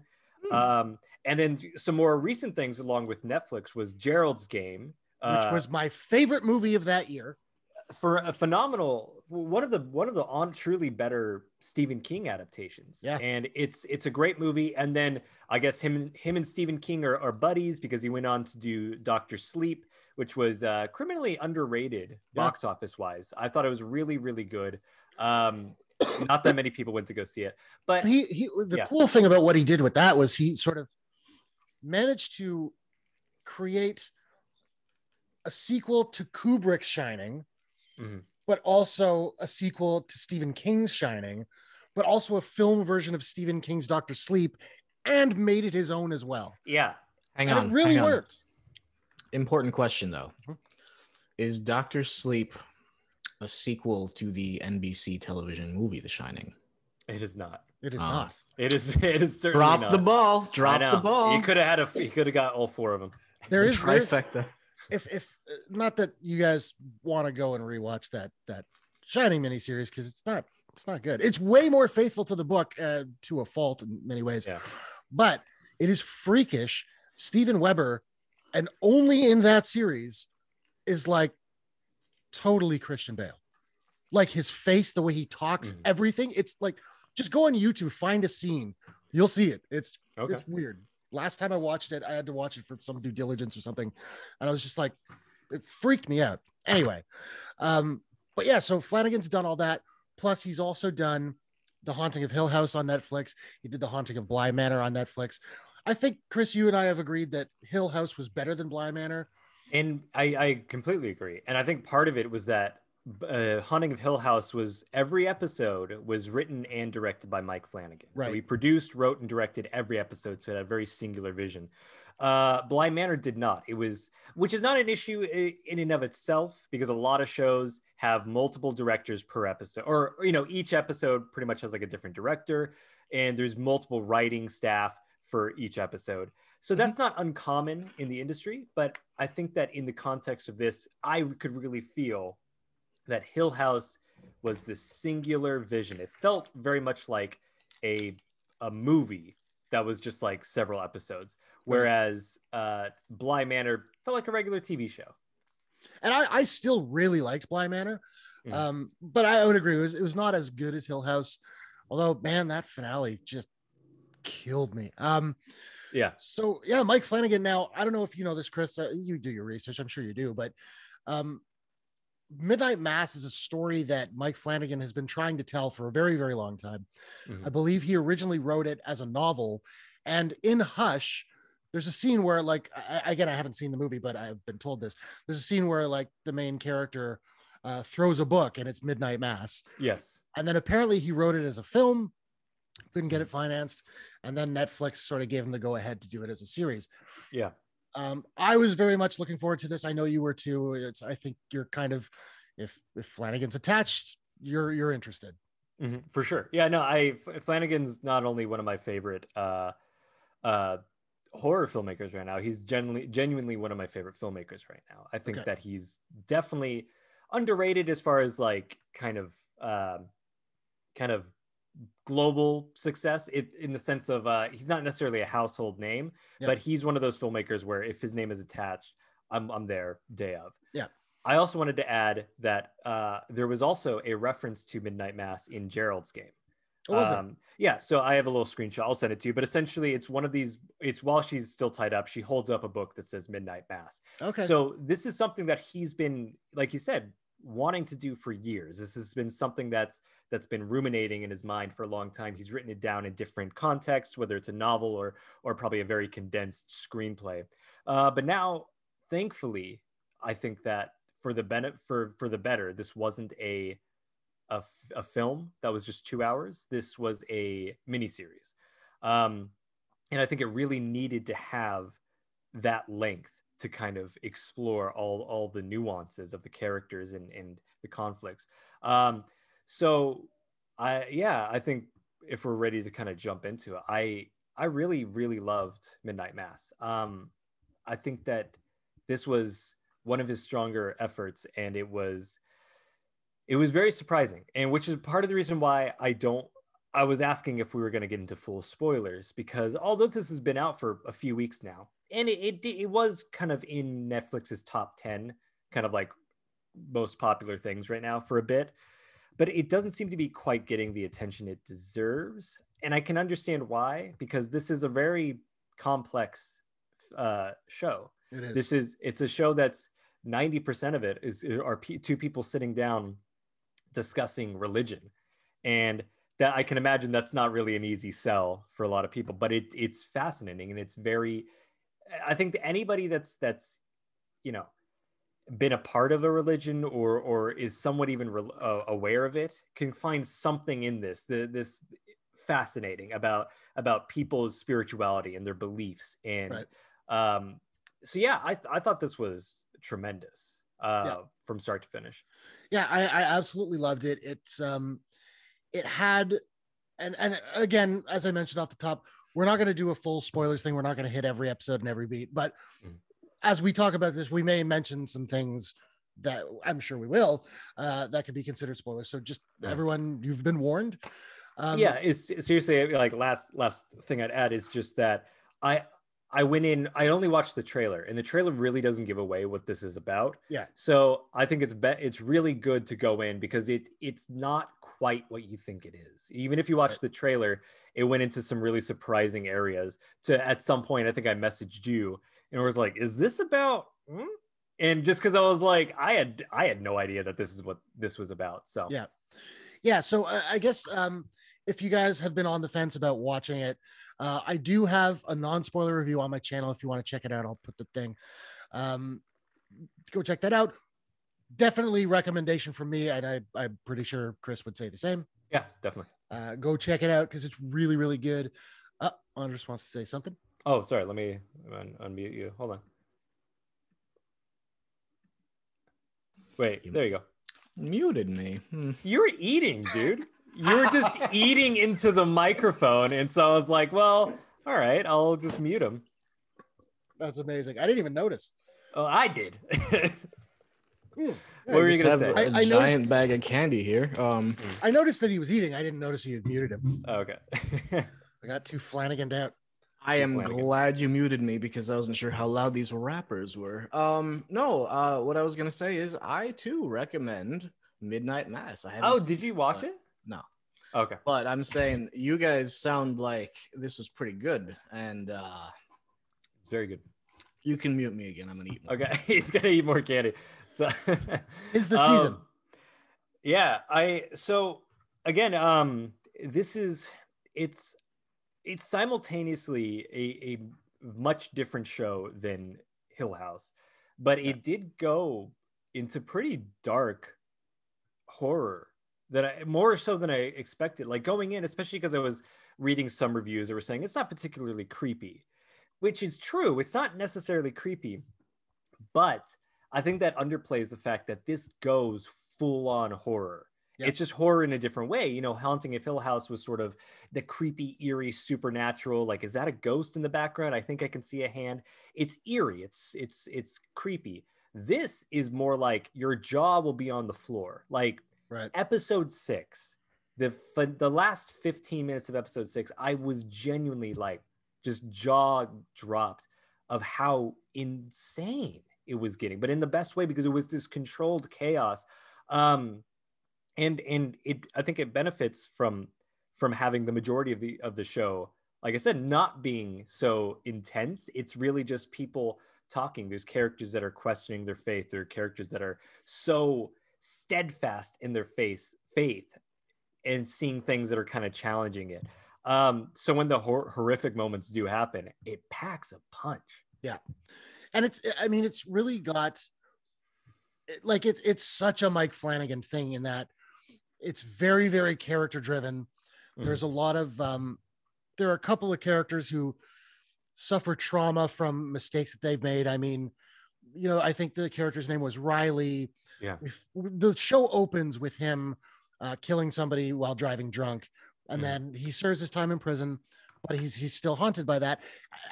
Mm. Um, and then some more recent things along with Netflix was Gerald's Game. Which uh, was my favorite movie of that year. For a phenomenal one of the one of the on truly better Stephen King adaptations. Yeah. And it's it's a great movie. And then I guess him him and Stephen King are, are buddies, because he went on to do Doctor Sleep, which was uh criminally underrated yeah. box office wise. I thought it was really, really good. Um not that many people went to go see it. But he he the yeah. cool thing about what he did with that was he sort of managed to create a sequel to Kubrick's Shining. Mm-hmm. But also a sequel to Stephen King's Shining, but also a film version of Stephen King's Doctor Sleep, and made it his own as well. Yeah. Hang and on. It really worked. Important question, though. Is Doctor Sleep a sequel to the N B C television movie The Shining? It is not. It is uh, not. It is it is certainly Drop not. the ball. Drop the ball. You could have had a you could have got all four of them. There is trifecta. If if not that you guys want to go and rewatch that that Shining miniseries, because it's not it's not good. It's way more faithful to the book uh, to a fault in many ways, yeah. but it is freakish. Steven Weber, and only in that series, is like totally Christian Bale, like his face, the way he talks, mm-hmm. everything. It's like, just go on YouTube, find a scene, you'll see it. It's okay. It's weird. Last time I watched it, I had to watch it for some due diligence or something. And I was just like, it freaked me out. Anyway, um, but yeah, so Flanagan's done all that. Plus, he's also done The Haunting of Hill House on Netflix. He did The Haunting of Bly Manor on Netflix. I think, Chris, you and I have agreed that Hill House was better than Bly Manor. And I, I completely agree. And I think part of it was that uh, Haunting of Hill House was, every episode was written and directed by Mike Flanagan. Right. So he produced, wrote, and directed every episode. So it had a very singular vision. Uh, Bly Manor did not. It was, which is not an issue in and of itself, because a lot of shows have multiple directors per episode, or, you know, each episode pretty much has like a different director, and there's multiple writing staff for each episode. So that's not uncommon in the industry, but I think that in the context of this, I could really feel that Hill House was this singular vision. It felt very much like a a movie that was just like several episodes, whereas uh, Bly Manor felt like a regular T V show. And I, I still really liked Bly Manor, mm-hmm. um, but I would agree, it was, it was not as good as Hill House, although, man, that finale just killed me. Um, yeah. So, yeah, Mike Flanagan now, I don't know if you know this, Chris, uh, you do your research, I'm sure you do, but... Um, Midnight Mass is a story that Mike Flanagan has been trying to tell for a very, very long time. Mm-hmm. I believe he originally wrote it as a novel And in Hush, there's a scene where, like, I, again, I haven't seen the movie, but I've been told this. There's a scene where, like, the main character uh, throws a book, and it's Midnight Mass. Yes. And then apparently he wrote it as a film, couldn't get it financed, and then Netflix sort of gave him the go-ahead to do it as a series. Yeah. Um, I was very much looking forward to this. I know you were too. It's, I think you're kind of, if if Flanagan's attached, you're you're interested. Mm-hmm, for sure. Yeah, no, I Flanagan's not only one of my favorite uh, uh, horror filmmakers right now, he's genuinely, genuinely one of my favorite filmmakers right now. I think okay. that he's definitely underrated as far as like kind of uh, kind of global success, it, in the sense of uh, he's not necessarily a household name, yeah. but he's one of those filmmakers where if his name is attached, I'm, I'm there day of. Yeah. I also wanted to add that uh, there was also a reference to Midnight Mass in Gerald's Game. Oh, was um, it? Yeah, so I have a little screenshot. I'll send it to you. But essentially, it's one of these, it's while she's still tied up, she holds up a book that says Midnight Mass. Okay. So this is something that he's been, like you said, wanting to do for years. This has been something that's that's been ruminating in his mind for a long time. He's written it down in different contexts, whether it's a novel or or probably a very condensed screenplay. Uh, but now, thankfully, I think that for the benefit for for the better, this wasn't a, a a film that was just two hours. This was a miniseries, um, and I think it really needed to have that length to kind of explore all, all the nuances of the characters and, and the conflicts. Um, so I, yeah, I think if we're ready to kind of jump into it, I, I really, really loved Midnight Mass. Um, I think that this was one of his stronger efforts, and it was, it was very surprising. And which is part of the reason why I don't, I was asking if we were going to get into full spoilers, because although this has been out for a few weeks now, and it, it it was kind of in Netflix's top ten, kind of like most popular things right now for a bit, but it doesn't seem to be quite getting the attention it deserves. And I can understand why, because this is a very complex uh, show. It is. This is, it's a show that's ninety percent of it is are p- two people sitting down discussing religion. And that, I can imagine that's not really an easy sell for a lot of people, but it it's fascinating, and it's very, I think that anybody that's that's you know been a part of a religion or or is somewhat even re- uh, aware of it can find something in this the, this fascinating about about people's spirituality and their beliefs, and right. um, so yeah, I I thought this was tremendous uh, yeah. from start to finish. Yeah, I, I absolutely loved it. It's um, it had, and and again, as I mentioned off the top, we're not going to do a full spoilers thing. We're not going to hit every episode and every beat. But mm. as we talk about this, we may mention some things that I'm sure we will, uh, that could be considered spoilers. So just yeah. everyone, you've been warned. Um, yeah, it's seriously, like last last thing I'd add is just that I I went in, I only watched the trailer, and the trailer really doesn't give away what this is about. Yeah. So I think it's be- it's really good to go in, because it it's not quite what you think it is. Even if you watch right. the trailer, it went into some really surprising areas. To at some point, I think I messaged you and I was like, "Is this about?" Hmm? And just because I was like, I had I had no idea that this is what this was about. So yeah, yeah. So uh, I guess um, if you guys have been on the fence about watching it, uh, I do have a non-spoiler review on my channel. If you want to check it out, I'll put the thing. Um, go check that out. Definitely recommendation from me, and I, I'm pretty sure Chris would say the same. Yeah, definitely. Uh, go check it out, because it's really, really good. Uh, Anders wants to say something. Oh, sorry. Let me un- unmute you. Hold on. Wait, there you go. Muted me. Hmm. You were eating, dude. You were just eating into the microphone. And so I was like, well, all right, I'll just mute him. That's amazing. I didn't even notice. Oh, I did. Ooh, what I were you gonna say? A, a I, I giant noticed, bag of candy here. Um, I noticed that he was eating. I didn't notice you had muted him. Oh, okay. I got too Flanagan'd out. I am Flanagan. Glad you muted me, because I wasn't sure how loud these rappers were. Um, no, uh, what I was gonna say is I too recommend Midnight Mass. I oh, did you watch it? it? No. Okay. But I'm saying you guys sound like this is pretty good, and uh, it's very good. You can mute me again. I'm gonna eat more. Okay, he's gonna eat more candy. So it's the season. Um, yeah, I so again, um, this is it's it's simultaneously a, a much different show than Hill House, but it yeah. did go into pretty dark horror, that I, more so than I expected. Like going in, especially because I was reading some reviews that were saying it's not particularly creepy, which is true. It's not necessarily creepy, but I think that underplays the fact that this goes full on horror. Yeah. It's just horror in a different way. You know, Haunting of Hill House was sort of the creepy, eerie, supernatural. Like, is that a ghost in the background? I think I can see a hand. It's eerie. It's it's it's creepy. This is more like your jaw will be on the floor. Like right. episode six, the the last fifteen minutes of episode six, I was genuinely like just jaw dropped of how insane it was getting, but in the best way, because it was this controlled chaos. Um, and and it I think it benefits from from having the majority of the of the show, like I said, not being so intense. It's really just people talking. There's characters that are questioning their faith. There are characters that are so steadfast in their face faith and seeing things that are kind of challenging it. Um, so when the hor- horrific moments do happen, it packs a punch. Yeah. And it's, I mean, it's really got, like, it's it's such a Mike Flanagan thing in that it's very, very character driven. Mm-hmm. There's a lot of, um, there are a couple of characters who suffer trauma from mistakes that they've made. I mean, you know, I think the character's name was Riley. Yeah. If, the show opens with him uh, killing somebody while driving drunk. And mm-hmm. then he serves his time in prison, but he's he's still haunted by that.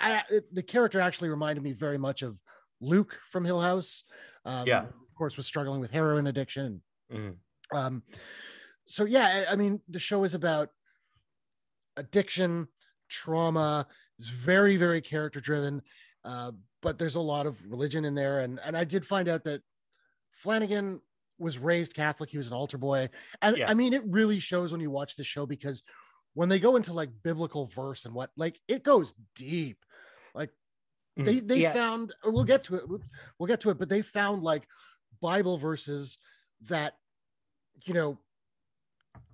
I, it, the character actually reminded me very much of Luke from Hill House. Um, yeah, of course, was struggling with heroin addiction. Mm-hmm. Um, so yeah, I, I mean, the show is about addiction, trauma. It's very, very character driven, uh, but there's a lot of religion in there. And and I did find out that Flanagan was raised Catholic. He was an altar boy, and yeah. I mean, it really shows when you watch this show, because when they go into like biblical verse and what, like it goes deep, like they they yeah. found, or we'll get to it, we'll get to it, but they found like Bible verses that, you know,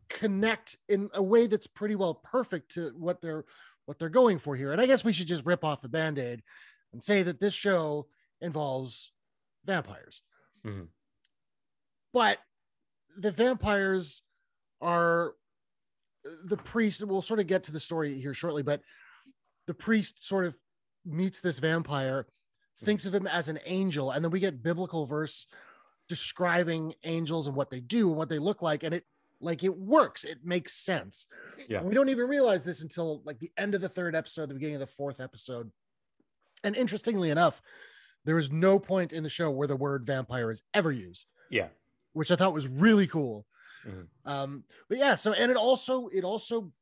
connect in a way that's pretty well perfect to what they're what they're going for here. And I guess we should just rip off the Band-Aid and say that this show involves vampires, mm-hmm. but the vampires are. The priest, we'll sort of get to the story here shortly, but the priest sort of meets this vampire, thinks of him as an angel, and then we get biblical verse describing angels and what they do and what they look like, and it like it works. It makes sense. Yeah. And we don't even realize this until like the end of the third episode, the beginning of the fourth episode. And interestingly enough, there is no point in the show where the word vampire is ever used. Yeah. Which I thought was really cool. Mm-hmm. Um, but yeah, so, and it also, it also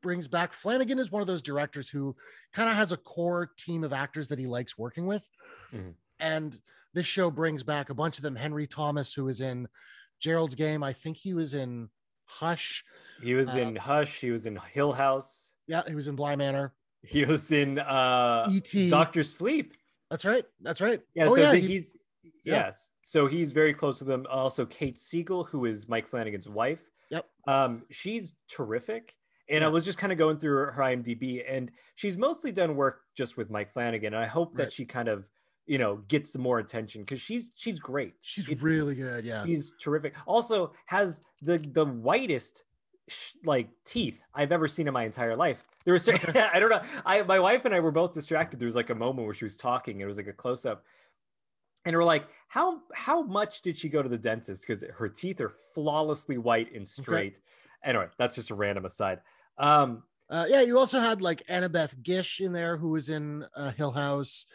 brings back, Flanagan is one of those directors who kind of has a core team of actors that he likes working with. Mm-hmm. And this show brings back a bunch of them. Henry Thomas, who is in Gerald's Game. I think he was in Hush. He was uh, in Hush. He was in Hill House. Yeah. He was in Bly Manor. He was in, uh, E T Doctor Sleep. That's right. That's right. Yeah. Oh, so yeah, I think he, he's, Yeah. Yes. So he's very close to them. Also, Kate Siegel, who is Mike Flanagan's wife. Yep. Um, she's terrific. And yep. I was just kind of going through her, her IMDb, and she's mostly done work just with Mike Flanagan. And I hope right. that she kind of, you know, gets more attention, because she's she's great. She's it's, really good. Yeah. She's terrific. Also has the the whitest sh- like teeth I've ever seen in my entire life. There was certain, I don't know. I my wife and I were both distracted. There was like a moment where she was talking. It was like a close up. And we're like, how how much did she go to the dentist? Because her teeth are flawlessly white and straight. Okay. Anyway, that's just a random aside. Um, uh, yeah, you also had like Annabeth Gish in there, who was in uh, Hill House.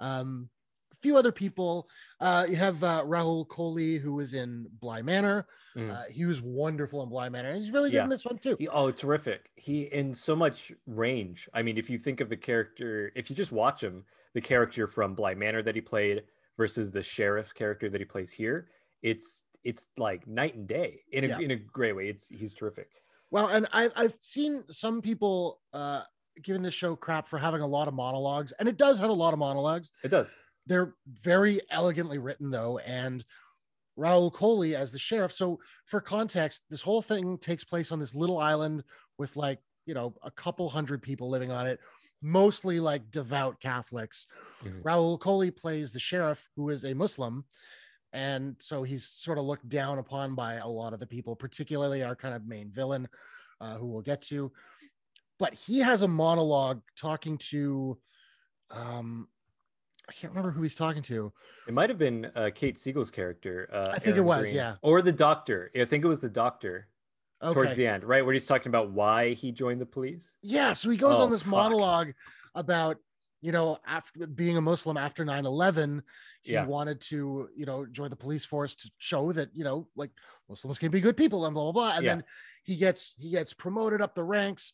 Um, a few other people. Uh, you have uh, Rahul Kohli, who was in Bly Manor. Mm. Uh, he was wonderful in Bly Manor. He's really good yeah. in this one too. He, oh, terrific. He in so much range. I mean, if you think of the character, if you just watch him, the character from Bly Manor that he played versus the sheriff character that he plays here, it's it's like night and day in a, yeah. in a great way. It's he's terrific. Well, and I've I've seen some people uh, giving this show crap for having a lot of monologues, and it does have a lot of monologues. It does. They're very elegantly written though, and Rahul Kohli as the sheriff. So for context, this whole thing takes place on this little island with like you know, a couple hundred people living on it, mostly like devout Catholics. Mm-hmm. Rahul Kohli plays the sheriff, who is a Muslim. And so he's sort of looked down upon by a lot of the people, particularly our kind of main villain, uh, who we'll get to. But he has a monologue talking to, um, I can't remember who he's talking to. It might have been uh, Kate Siegel's character. Uh, I think Aaron it was, Green. yeah. Or the doctor. I think it was the doctor. Okay. Towards the end, right? Where he's talking about why he joined the police. Yeah, so he goes oh, on this fuck. monologue about, you know, after being a Muslim after nine eleven, he yeah. wanted to, you know, join the police force to show that, you know, like Muslims can be good people and blah, blah, blah. And yeah. then he gets, he gets promoted up the ranks.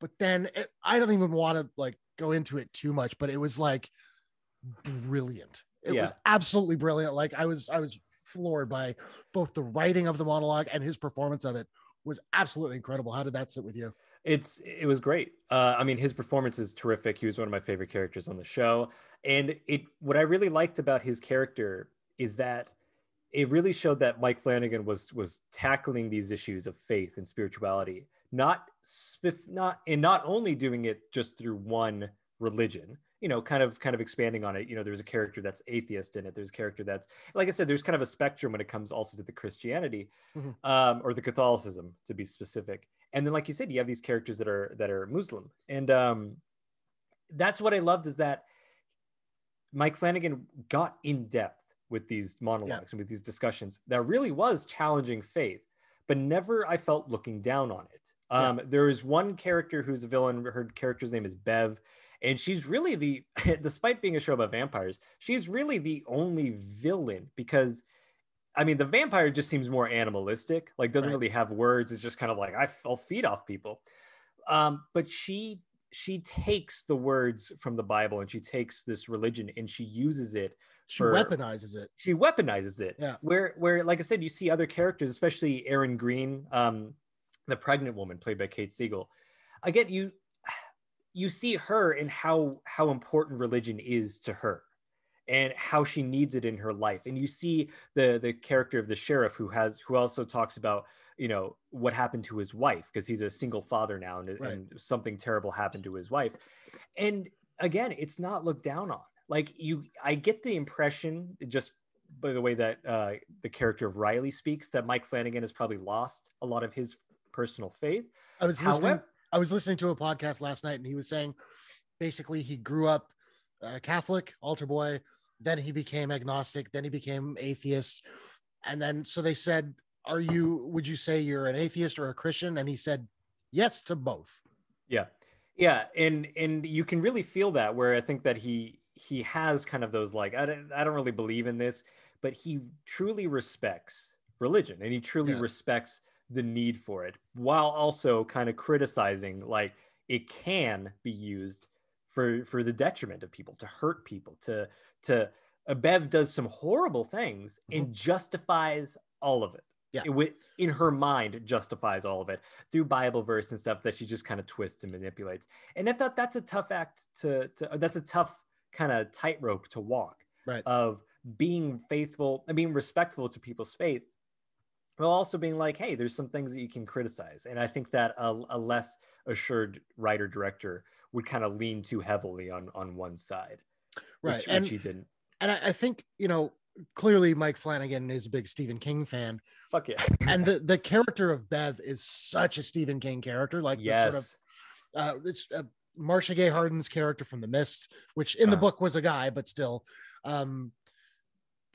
But then it, I don't even want to like go into it too much, but it was like brilliant. It yeah. was absolutely brilliant. Like I was, I was floored by both the writing of the monologue and his performance of it. Was absolutely incredible. How did that sit with you? It's it was great. Uh, I mean, his performance is terrific. He was one of my favorite characters on the show. And it what I really liked about his character is that it really showed that Mike Flanagan was was tackling these issues of faith and spirituality, not spiff, not and not only doing it just through one religion. You know, kind of kind of expanding on it. You know, there's a character that's atheist in it. There's a character that's, like I said, there's kind of a spectrum when it comes also to the Christianity mm-hmm. um, or the Catholicism, to be specific. And then, like you said, you have these characters that are that are Muslim. And um, that's what I loved, is that Mike Flanagan got in depth with these monologues yeah. and with these discussions that really was challenging faith, but never I felt looking down on it. Um, yeah. There is one character who's a villain. Her character's name is Bev. And she's really the, despite being a show about vampires, she's really the only villain, because, I mean, the vampire just seems more animalistic, like doesn't right. really have words. It's just kind of like, I'll feed off people. Um, but she she takes the words from the Bible and she takes this religion and she uses it. She for, weaponizes it. She weaponizes it. Yeah. Where, where, like I said, you see other characters, especially Erin Green, um, the pregnant woman played by Kate Siegel. Again, you... you see her and how how important religion is to her and how she needs it in her life. And you see the the character of the sheriff who has who also talks about, you know, what happened to his wife, because he's a single father now and, right. and something terrible happened to his wife. And again, it's not looked down on. Like you, I get the impression, just by the way that uh, the character of Riley speaks, that Mike Flanagan has probably lost a lot of his personal faith. I was However, listening. I was listening to a podcast last night and he was saying basically he grew up uh, Catholic, altar boy, then he became agnostic, then he became atheist. And then, so they said, are you, would you say you're an atheist or a Christian? And he said, yes to both. Yeah. Yeah. And, and you can really feel that, where I think that he, he has kind of those, like, I don't, I don't really believe in this, but he truly respects religion and he truly yeah. respects the need for it, while also kind of criticizing, like, it can be used for for the detriment of people, to hurt people, to to uh, Bev does some horrible things mm-hmm. and justifies all of it. Yeah, it, with, in her mind, justifies all of it through Bible verse and stuff that she just kind of twists and manipulates. And I thought that's a tough act to, to that's a tough kind of tightrope to walk, right? Of being faithful and being respectful to people's faith, while also being like, hey, there's some things that you can criticize. And I think that a, a less assured writer-director would kind of lean too heavily on, on one side, right? Which, and, which he didn't. And I, I think, you know, clearly Mike Flanagan is a big Stephen King fan. Fuck yeah. And the, the character of Bev is such a Stephen King character. Like, yes. the sort of, uh, it's uh, Marcia Gay Harden's character from The Mist, which in uh-huh. the book was a guy, but still, um,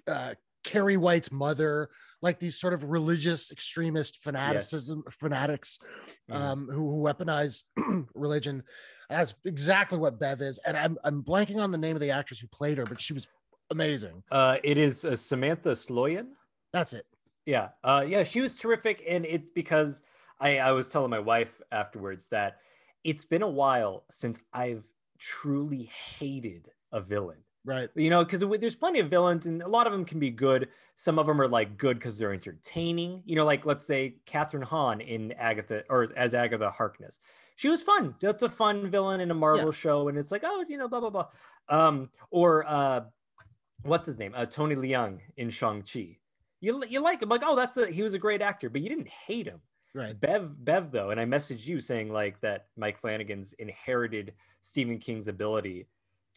uh, Carrie White's mother, like these sort of religious extremist fanaticism yes. fanatics um, mm-hmm. who, who weaponize religion. That's exactly what Bev is. And I'm, I'm blanking on the name of the actress who played her, but she was amazing. Uh, it is uh, Samantha Sloyan. That's it. Yeah. Uh, yeah. She was terrific. And it's because I, I was telling my wife afterwards that it's been a while since I've truly hated a villain. Right. You know, because there's plenty of villains and a lot of them can be good. Some of them are like good because they're entertaining. You know, like, let's say Kathryn Hahn in Agatha, or as Agatha Harkness. She was fun. That's a fun villain in a Marvel yeah. show. And it's like, oh, you know, blah, blah, blah. Um, or uh, what's his name? Uh, Tony Leung in Shang-Chi. You, you like him. Like, oh, that's a, he was a great actor, but you didn't hate him. Right. Bev, Bev though, and I messaged you saying like that Mike Flanagan's inherited Stephen King's ability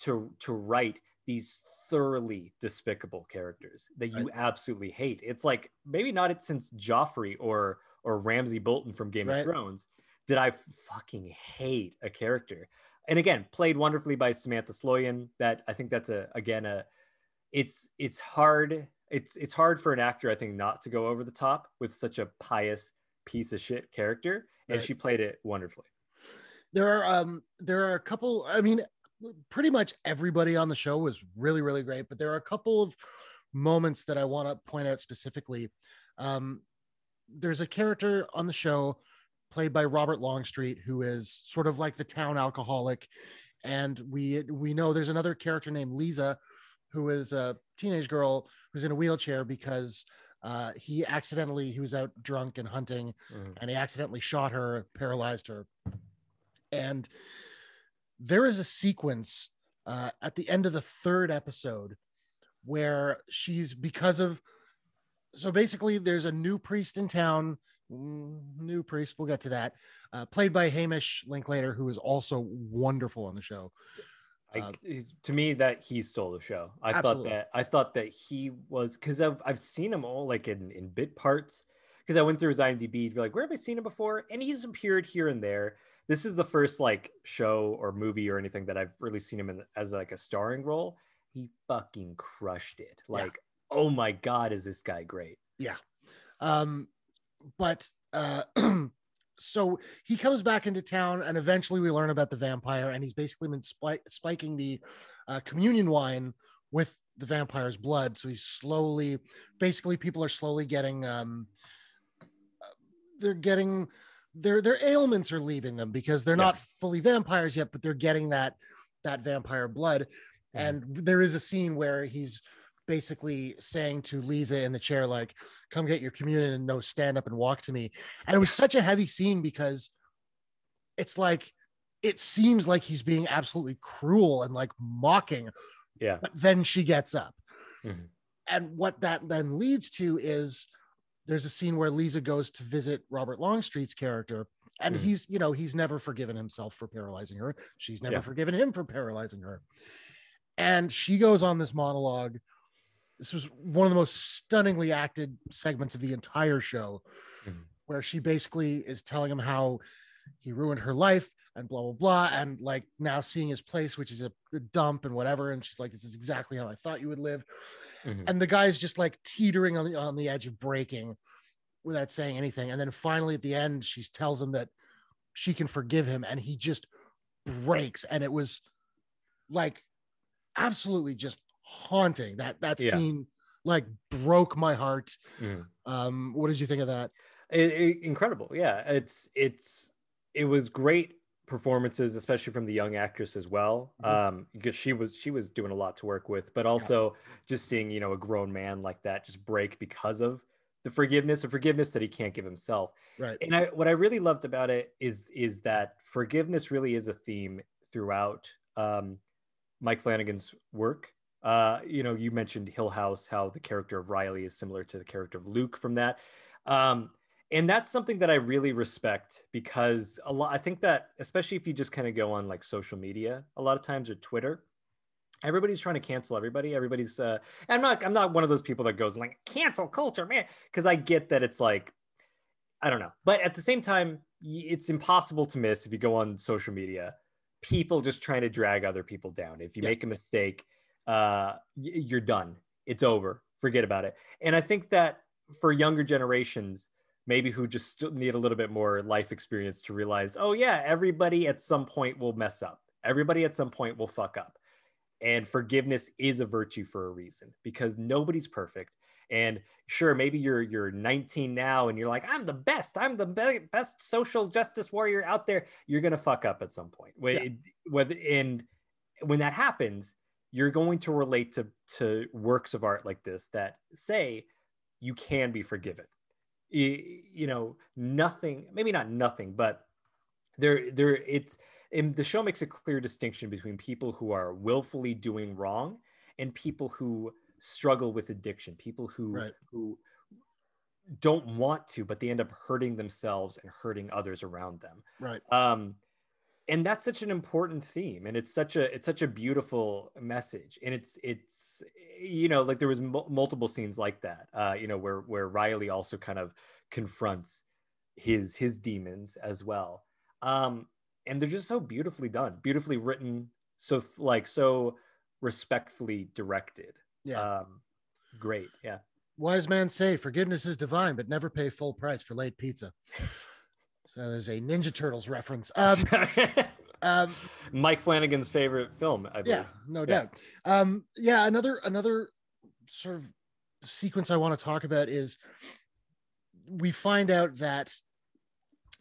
to to write these thoroughly despicable characters that you right. absolutely hate. It's like, maybe not it since Joffrey or or Ramsay Bolton from Game right. of Thrones did I fucking hate a character. And again, played wonderfully by Samantha Sloyan. That I think that's a again a it's it's hard it's it's hard for an actor, I think, not to go over the top with such a pious piece of shit character, and right. she played it wonderfully. There are um there are a couple, I mean, pretty much everybody on the show was really, really great, but there are a couple of moments that I want to point out specifically. Um, there's a character on the show played by Robert Longstreet, who is sort of like the town alcoholic. And we, we know there's another character named Lisa, who is a teenage girl who's in a wheelchair because uh, he accidentally, he was out drunk and hunting mm. and he accidentally shot her, paralyzed her. And there is a sequence uh, at the end of the third episode where she's, because of, so basically there's a new priest in town, new priest, we'll get to that, uh, played by Hamish Linklater, who is also wonderful on the show. I, uh, to me, that he stole the show. I absolutely. thought that I thought that he was, because I've, I've seen him all like in, in bit parts, because I went through his IMDb to be like, where have I seen him before? And he's appeared here and there. This is the first like show or movie or anything that I've really seen him in as like a starring role. He fucking crushed it. Like, yeah. oh my God, is this guy great? Yeah. Um, but uh, so he comes back into town and eventually we learn about the vampire, and he's basically been sp- spiking the uh, communion wine with the vampire's blood. So he's slowly, basically people are slowly getting, um, they're getting... Their their ailments are leaving them because they're yeah. not fully vampires yet, but they're getting that that vampire blood. Yeah. And there is a scene where he's basically saying to Lisa in the chair, like, come get your communion and no, stand up and walk to me. And it was such a heavy scene because it's like, it seems like he's being absolutely cruel and like mocking. Yeah. But then she gets up. Mm-hmm. And what that then leads to is, there's a scene where Lisa goes to visit Robert Longstreet's character, and mm. he's, you know, he's never forgiven himself for paralyzing her. She's never yeah. forgiven him for paralyzing her. And she goes on this monologue. This was one of the most stunningly acted segments of the entire show, mm. where she basically is telling him how he ruined her life and blah, blah, blah. And like now seeing his place, which is a dump and whatever. And she's like, this is exactly how I thought you would live. Mm-hmm. And the guy's just like teetering on the, on the edge of breaking without saying anything. And then finally at the end, she tells him that she can forgive him, and he just breaks. And it was like absolutely just haunting. That, that yeah. scene like broke my heart. Mm-hmm. Um, what did you think of that? It, it, incredible. Yeah. It's, it's, it was great performances, especially from the young actress as well, mm-hmm. um, because she was she was doing a lot to work with, but also yeah. just seeing, you know, a grown man like that just break because of the forgiveness, a forgiveness that he can't give himself. Right. And I, what I really loved about it is is that forgiveness really is a theme throughout um, Mike Flanagan's work. Uh, you know, you mentioned Hill House, how the character of Riley is similar to the character of Luke from that. Um, And that's something that I really respect, because a lot, I think that, especially if you just kind of go on like social media, a lot of times, or Twitter, everybody's trying to cancel everybody. Everybody's, uh, I'm not, I'm not one of those people that goes and like cancel culture, man. Cause I get that it's like, I don't know. But at the same time, it's impossible to miss if you go on social media, people just trying to drag other people down. If you yeah. make a mistake, uh, you're done. It's over. Forget about it. And I think that for younger generations, maybe who just need a little bit more life experience to realize, oh yeah, everybody at some point will mess up. Everybody at some point will fuck up. And forgiveness is a virtue for a reason, because nobody's perfect. And sure, maybe you're you're nineteen now and you're like, I'm the best. I'm the be- best social justice warrior out there. You're gonna fuck up at some point. Yeah. Whether, and when that happens, you're going to relate to, to works of art like this that say you can be forgiven. You know, nothing, maybe not nothing, but there, there, it's, and the show makes a clear distinction between people who are willfully doing wrong and people who struggle with addiction, people who, right. who don't want to, but they end up hurting themselves and hurting others around them. Right. Um, and that's such an important theme, and it's such a it's such a beautiful message. And it's it's you know, like there was m- multiple scenes like that, uh, you know, where where Riley also kind of confronts his his demons as well. Um, and they're just so beautifully done, beautifully written, so like so respectfully directed. Yeah. Um, great. Yeah. Wise man say forgiveness is divine, but never pay full price for late pizza. So there's a Ninja Turtles reference. Um, um, Mike Flanagan's favorite film, I believe. Yeah, no yeah. doubt. Um, yeah, another another sort of sequence I want to talk about is we find out that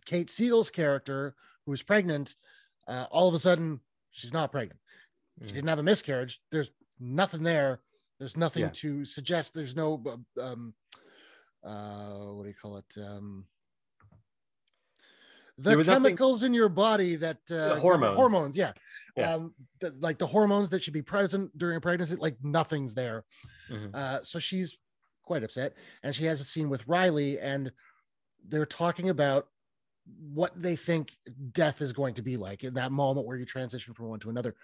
Kate Siegel's character, who is pregnant, uh, all of a sudden she's not pregnant. She didn't have a miscarriage. There's nothing there. There's nothing yeah. to suggest. There's no, um, uh, what do you call it? Um, the chemicals nothing... in your body that uh, hormones, hormones, yeah, yeah. Um, th- like the hormones that should be present during a pregnancy. Like nothing's there. Mm-hmm. Uh, so she's quite upset, and she has a scene with Riley, and they're talking about what they think death is going to be like in that moment where you transition from one to another.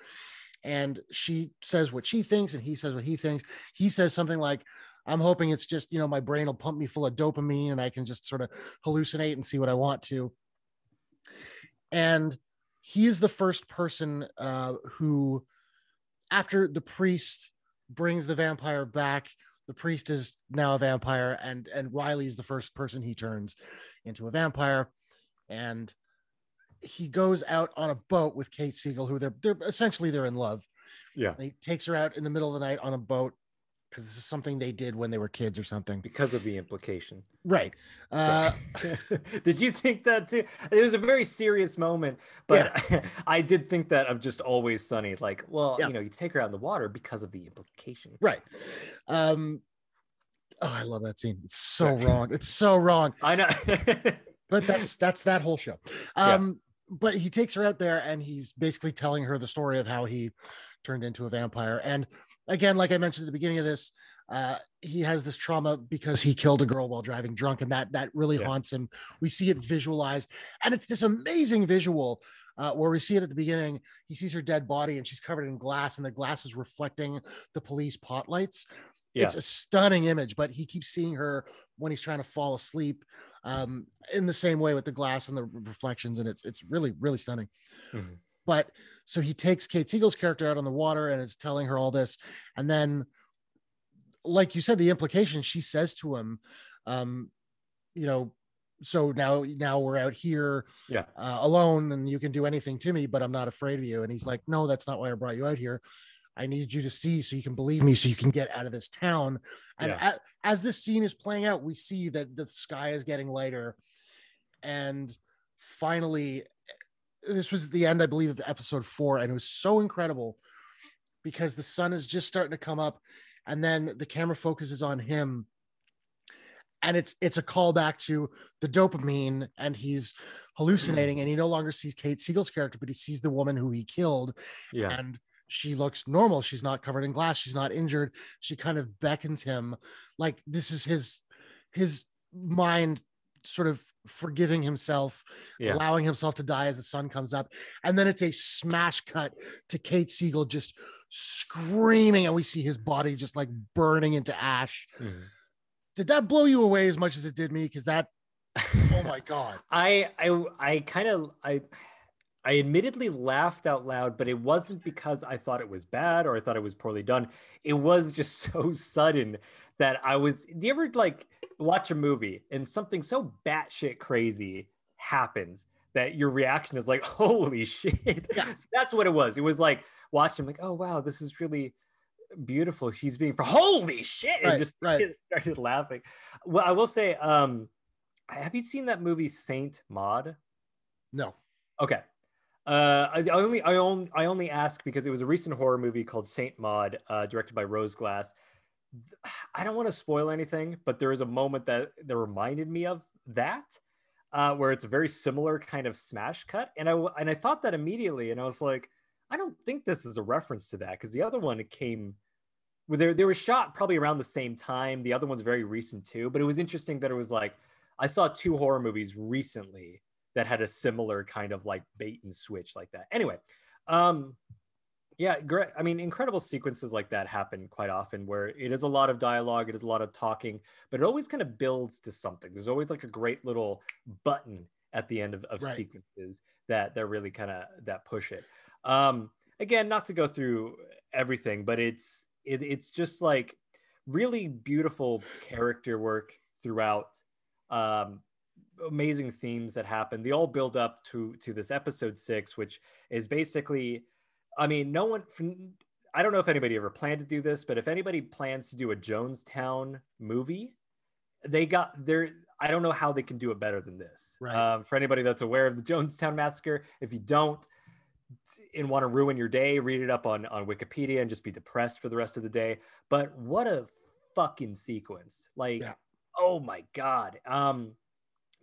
And she says what she thinks, and he says what he thinks. He says something like, I'm hoping it's just, you know, my brain will pump me full of dopamine and I can just sort of hallucinate and see what I want to. And he is the first person uh, who, after the priest brings the vampire back, the priest is now a vampire, and, and Riley is the first person he turns into a vampire. And he goes out on a boat with Kate Siegel, who they're, they're essentially they're in love. Yeah. And he takes her out in the middle of the night on a boat because this is something they did when they were kids or something. Because of the implication. Right. Uh, did you think that too? It was a very serious moment, but yeah. I did think that of Just Always Sunny. Like, well, yeah. you know, you take her out in the water because of the implication. Right. Um, oh, I love that scene. It's so wrong. It's so wrong. I know. But that's that's that whole show. Um, yeah. But he takes her out there, and he's basically telling her the story of how he turned into a vampire. And again, like I mentioned at the beginning of this, uh, he has this trauma because he killed a girl while driving drunk, and that that really yeah. haunts him. We see it visualized, and it's this amazing visual uh, where we see it at the beginning. He sees her dead body, and she's covered in glass, and the glass is reflecting the police pot lights. Yeah. It's a stunning image, but he keeps seeing her when he's trying to fall asleep, um, in the same way with the glass and the reflections. And it's, it's really, really stunning. Mm-hmm. But so he takes Kate Siegel's character out on the water and is telling her all this. And then, like you said, the implication, she says to him, um, you know, so now, now we're out here yeah. uh, alone, and you can do anything to me, but I'm not afraid of you. And he's like, no, that's not why I brought you out here. I need you to see so you can believe me, so you can get out of this town. And yeah. a, as this scene is playing out, we see that the sky is getting lighter. And finally, this was the end, I believe, of episode four. And it was so incredible because the sun is just starting to come up, and then the camera focuses on him. And it's it's a callback to the dopamine, and he's hallucinating, and he no longer sees Kate Siegel's character, but he sees the woman who he killed. Yeah. And she looks normal. She's not covered in glass. She's not injured. She kind of beckons him. Like, this is his, his mind sort of forgiving himself, yeah. allowing himself to die as the sun comes up. And then it's a smash cut to Kate Siegel just screaming, and we see his body just like burning into ash. Mm-hmm. Did that blow you away as much as it did me? Because that, oh my God. I, I, I kind of, I, I admittedly laughed out loud, but it wasn't because I thought it was bad or I thought it was poorly done. It was just so sudden that I was, do you ever like watch a movie and something so batshit crazy happens that your reaction is like, holy shit. Yeah. So that's what it was. It was like watching like, oh wow, this is really beautiful. She's being, for holy shit. Right, and just right. started laughing. Well, I will say, um, have you seen that movie Saint Maud? No. Okay. Uh, I only I only I only ask because it was a recent horror movie called Saint Maud, uh, directed by Rose Glass. I don't want to spoil anything, but there is a moment that that reminded me of that, uh, where it's a very similar kind of smash cut, and I and I thought that immediately, and I was like, I don't think this is a reference to that because the other one came they, they were shot probably around the same time. The other one's very recent too, but it was interesting that it was like, I saw two horror movies recently that had a similar kind of like bait and switch like that. Anyway, um, yeah, great. I mean, incredible sequences like that happen quite often where it is a lot of dialogue, it is a lot of talking, but it always kind of builds to something. There's always like a great little button at the end of, of right. sequences that that really kind of that push it. Um, again, not to go through everything, but it's it, it's just like really beautiful character work throughout. Um, amazing themes that happen. They all build up to to this episode six, which is basically, I mean, no one, I don't know if anybody ever planned to do this, but if anybody plans to do a Jonestown movie, they got their, I don't know how they can do it better than this. Right. Um, for anybody that's aware of the Jonestown Massacre, if you don't and want to ruin your day, read it up on, on Wikipedia and just be depressed for the rest of the day. But what a fucking sequence. Like, yeah. Oh my God. Um,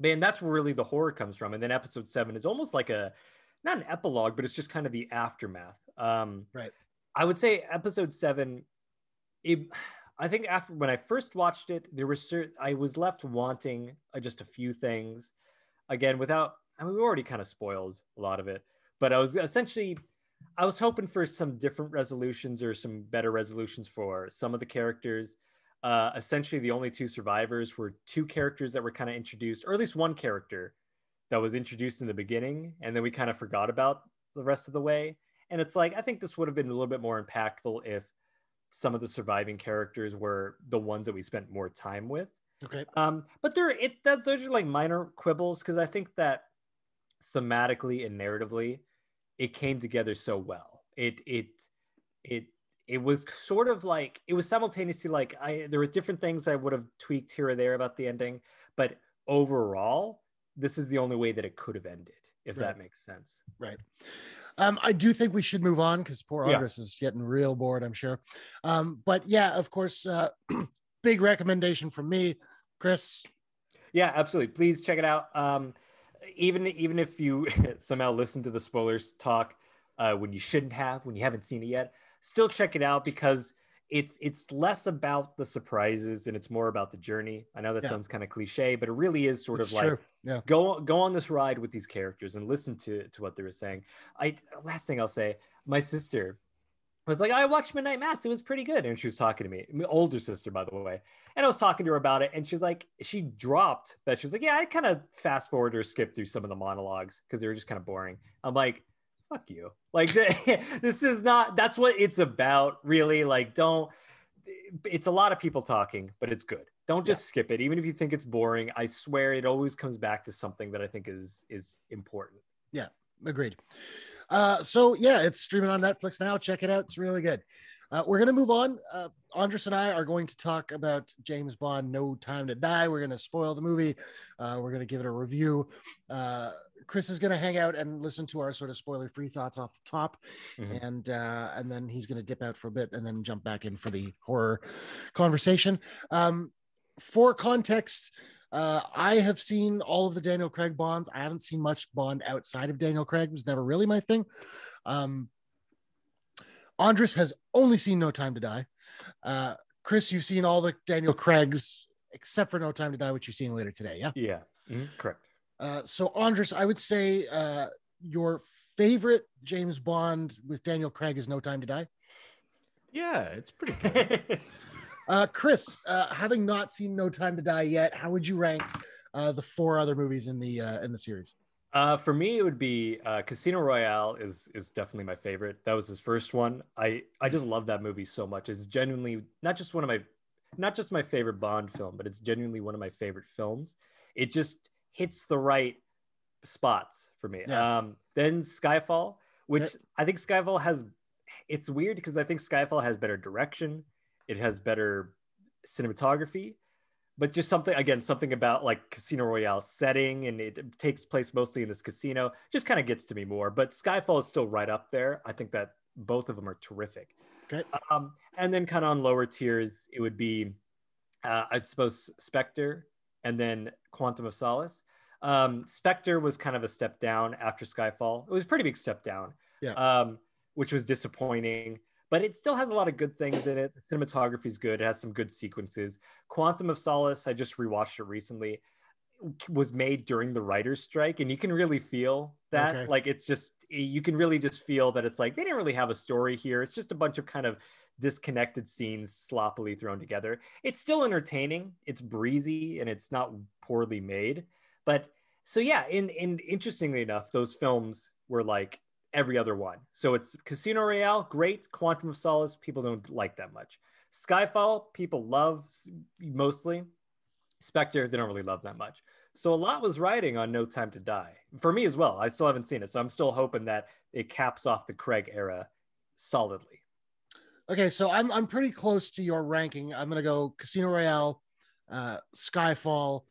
man, that's where really the horror comes from. And then episode seven is almost like a, not an epilogue, but it's just kind of the aftermath. Um, right. I would say episode seven, it, I think after when I first watched it, there was cert, I was left wanting uh, just a few things. Again, without, I mean, we already kind of spoiled a lot of it, but I was essentially, I was hoping for some different resolutions or some better resolutions for some of the characters. Uh, essentially, the only two survivors were two characters that were kind of introduced, or at least one character that was introduced in the beginning, and then we kind of forgot about the rest of the way. And it's like, I think this would have been a little bit more impactful if some of the surviving characters were the ones that we spent more time with. Okay. Um, but there, it that those are like minor quibbles, because I think that thematically and narratively, it came together so well. It it it. It was sort of like, it was simultaneously like, I there were different things I would have tweaked here or there about the ending, but overall, this is the only way that it could have ended, if right. that makes sense. Right. Um, I do think we should move on, because poor Andres yeah. is getting real bored, I'm sure. Um, but yeah, of course, uh, big recommendation from me, Chris. Yeah, absolutely. Please check it out. Um, even, even if you somehow listen to the spoilers talk uh, when you shouldn't have, when you haven't seen it yet, still check it out, because it's it's less about the surprises and it's more about the journey. I know that yeah. sounds kind of cliche, but it really is sort it's of true. like yeah. go go on this ride with these characters and listen to to what they were saying. I last thing I'll say, my sister was like, I watched Midnight Mass, it was pretty good, and she was talking to me, my older sister, by the way, and I was talking to her about it, and she's like, she dropped that. She was like, yeah, I kind of fast forward or skip through some of the monologues because they were just kind of boring. I'm like, fuck you. Like, this is not, that's what it's about, really. Like, don't, it's a lot of people talking, but it's good. Don't just yeah. skip it. Even if you think it's boring, I swear it always comes back to something that I think is, is important. Yeah, agreed. Uh, so yeah, it's streaming on Netflix now. Check it out. It's really good. Uh, we're going to move on. Uh, Andres and I are going to talk about James Bond, No Time to Die. We're going to spoil the movie. Uh, we're going to give it a review. Uh, Chris is going to hang out and listen to our sort of spoiler-free thoughts off the top, mm-hmm. and uh, and then he's going to dip out for a bit and then jump back in for the horror conversation. Um, for context, uh, I have seen all of the Daniel Craig Bonds. I haven't seen much Bond outside of Daniel Craig. It was never really my thing. Um, Andres has only seen No Time to Die. Uh, Chris, you've seen all the Daniel Craigs except for No Time to Die, which you're seeing later today, yeah? Yeah, mm-hmm. correct. Uh, so, Andres, I would say uh, your favorite James Bond with Daniel Craig is No Time to Die. Yeah, it's pretty good. uh, Chris, uh, having not seen No Time to Die yet, how would you rank uh, the four other movies in the uh, in the series? Uh, for me, it would be uh, Casino Royale is is definitely my favorite. That was his first one. I I just love that movie so much. It's genuinely not just one of my not just my favorite Bond film, but it's genuinely one of my favorite films. It just hits the right spots for me. Yeah. Um, then Skyfall, which yeah. I think Skyfall has, it's weird because I think Skyfall has better direction. It has better cinematography, but just something, again, something about like Casino Royale setting, and it takes place mostly in this casino, just kind of gets to me more, but Skyfall is still right up there. I think that both of them are terrific. Okay. Um, and then kind of on lower tiers, it would be, uh, I'd suppose Spectre, and then Quantum of Solace. Um, Spectre was kind of a step down after Skyfall. It was a pretty big step down, yeah. um, which was disappointing. but it still has a lot of good things in it. The cinematography is good. It has some good sequences. Quantum of Solace, I just rewatched it recently, was made during the writer's strike, and you can really feel that. Okay. Like, it's just, you can really just feel that it's like, they didn't really have a story here. It's just a bunch of kind of disconnected scenes sloppily thrown together. It's still entertaining. It's breezy, and it's not poorly made. But so yeah, in, in interestingly enough, those films were like every other one. So it's Casino Royale, great. Quantum of Solace, people don't like that much. Skyfall, people love mostly. Spectre, they don't really love that much. So a lot was riding on No Time to Die for me as well. I still haven't seen it, so I'm still hoping that it caps off the Craig era solidly. Okay, so I'm I'm pretty close to your ranking. I'm gonna go Casino Royale, uh, Skyfall,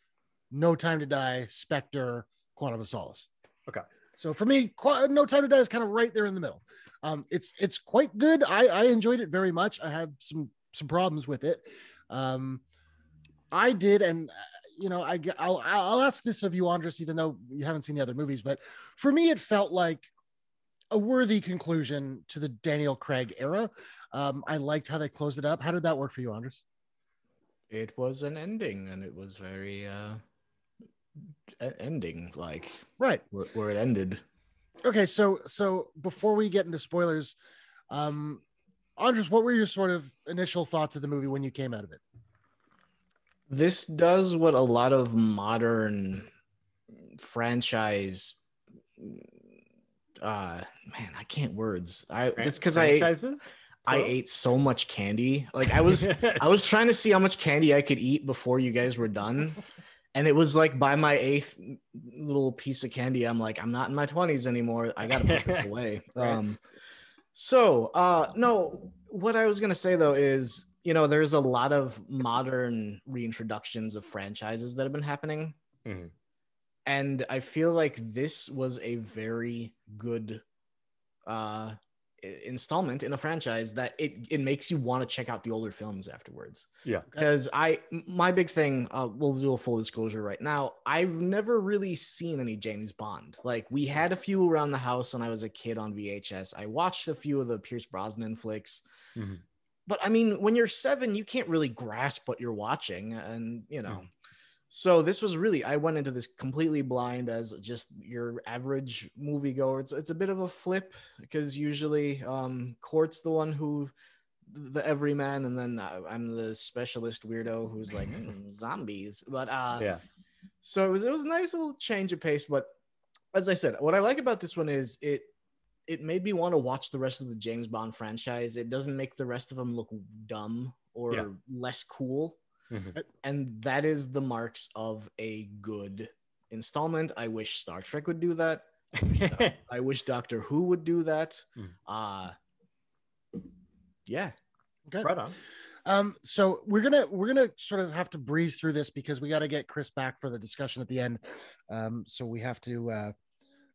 No Time to Die, Spectre, Quantum of Solace. Okay, so for me, Qu- No Time to Die is kind of right there in the middle. Um, it's it's quite good. I I enjoyed it very much. I had some some problems with it. Um, I did, and you know, I, I'll I'll ask this of you, Andres, even though you haven't seen the other movies, but for me, it felt like a worthy conclusion to the Daniel Craig era. Um, I liked how they closed it up. How did that work for you, Andres? It was an ending, and it was very uh, ending, like right where, where it ended. Okay, so so before we get into spoilers, um, Andres, what were your sort of initial thoughts of the movie when you came out of it? This does what a lot of modern franchise uh man I can't words I it's because I ate, I ate so much candy, like I was I was trying to see how much candy I could eat before you guys were done, and it was like by my eighth little piece of candy I'm like, I'm not in my twenties anymore, I gotta put this away. Right. um so uh no what I was gonna say though is, you know, there's a lot of modern reintroductions of franchises that have been happening. Mm-hmm. And I feel like this was a very good uh, installment in a franchise that it, it makes you want to check out the older films afterwards. Yeah. Because I, my big thing, uh, we'll do a full disclosure right now. I've never really seen any James Bond. Like, we had a few around the house when I was a kid on V H S. I watched a few of the Pierce Brosnan flicks. Mm-hmm. But I mean, when you're seven, you can't really grasp what you're watching. And, you know, mm. so this was really, I went into this completely blind as just your average moviegoer. It's, it's a bit of a flip because usually um, Court's the one who, the everyman, and then I, I'm the specialist weirdo who's like, mm, zombies. But uh, yeah. So it was, it was a nice little change of pace. But as I said, what I like about this one is it, it made me want to watch the rest of the James Bond franchise. It doesn't make the rest of them look dumb or yeah. less cool. Mm-hmm. And that is the marks of a good installment. I wish Star Trek would do that. I wish, Doc- I wish Doctor Who would do that. Mm. Uh, yeah. Okay. Right on. Um, so we're gonna we're gonna sort of have to breeze through this because we got to get Chris back for the discussion at the end. Um, so we have to uh,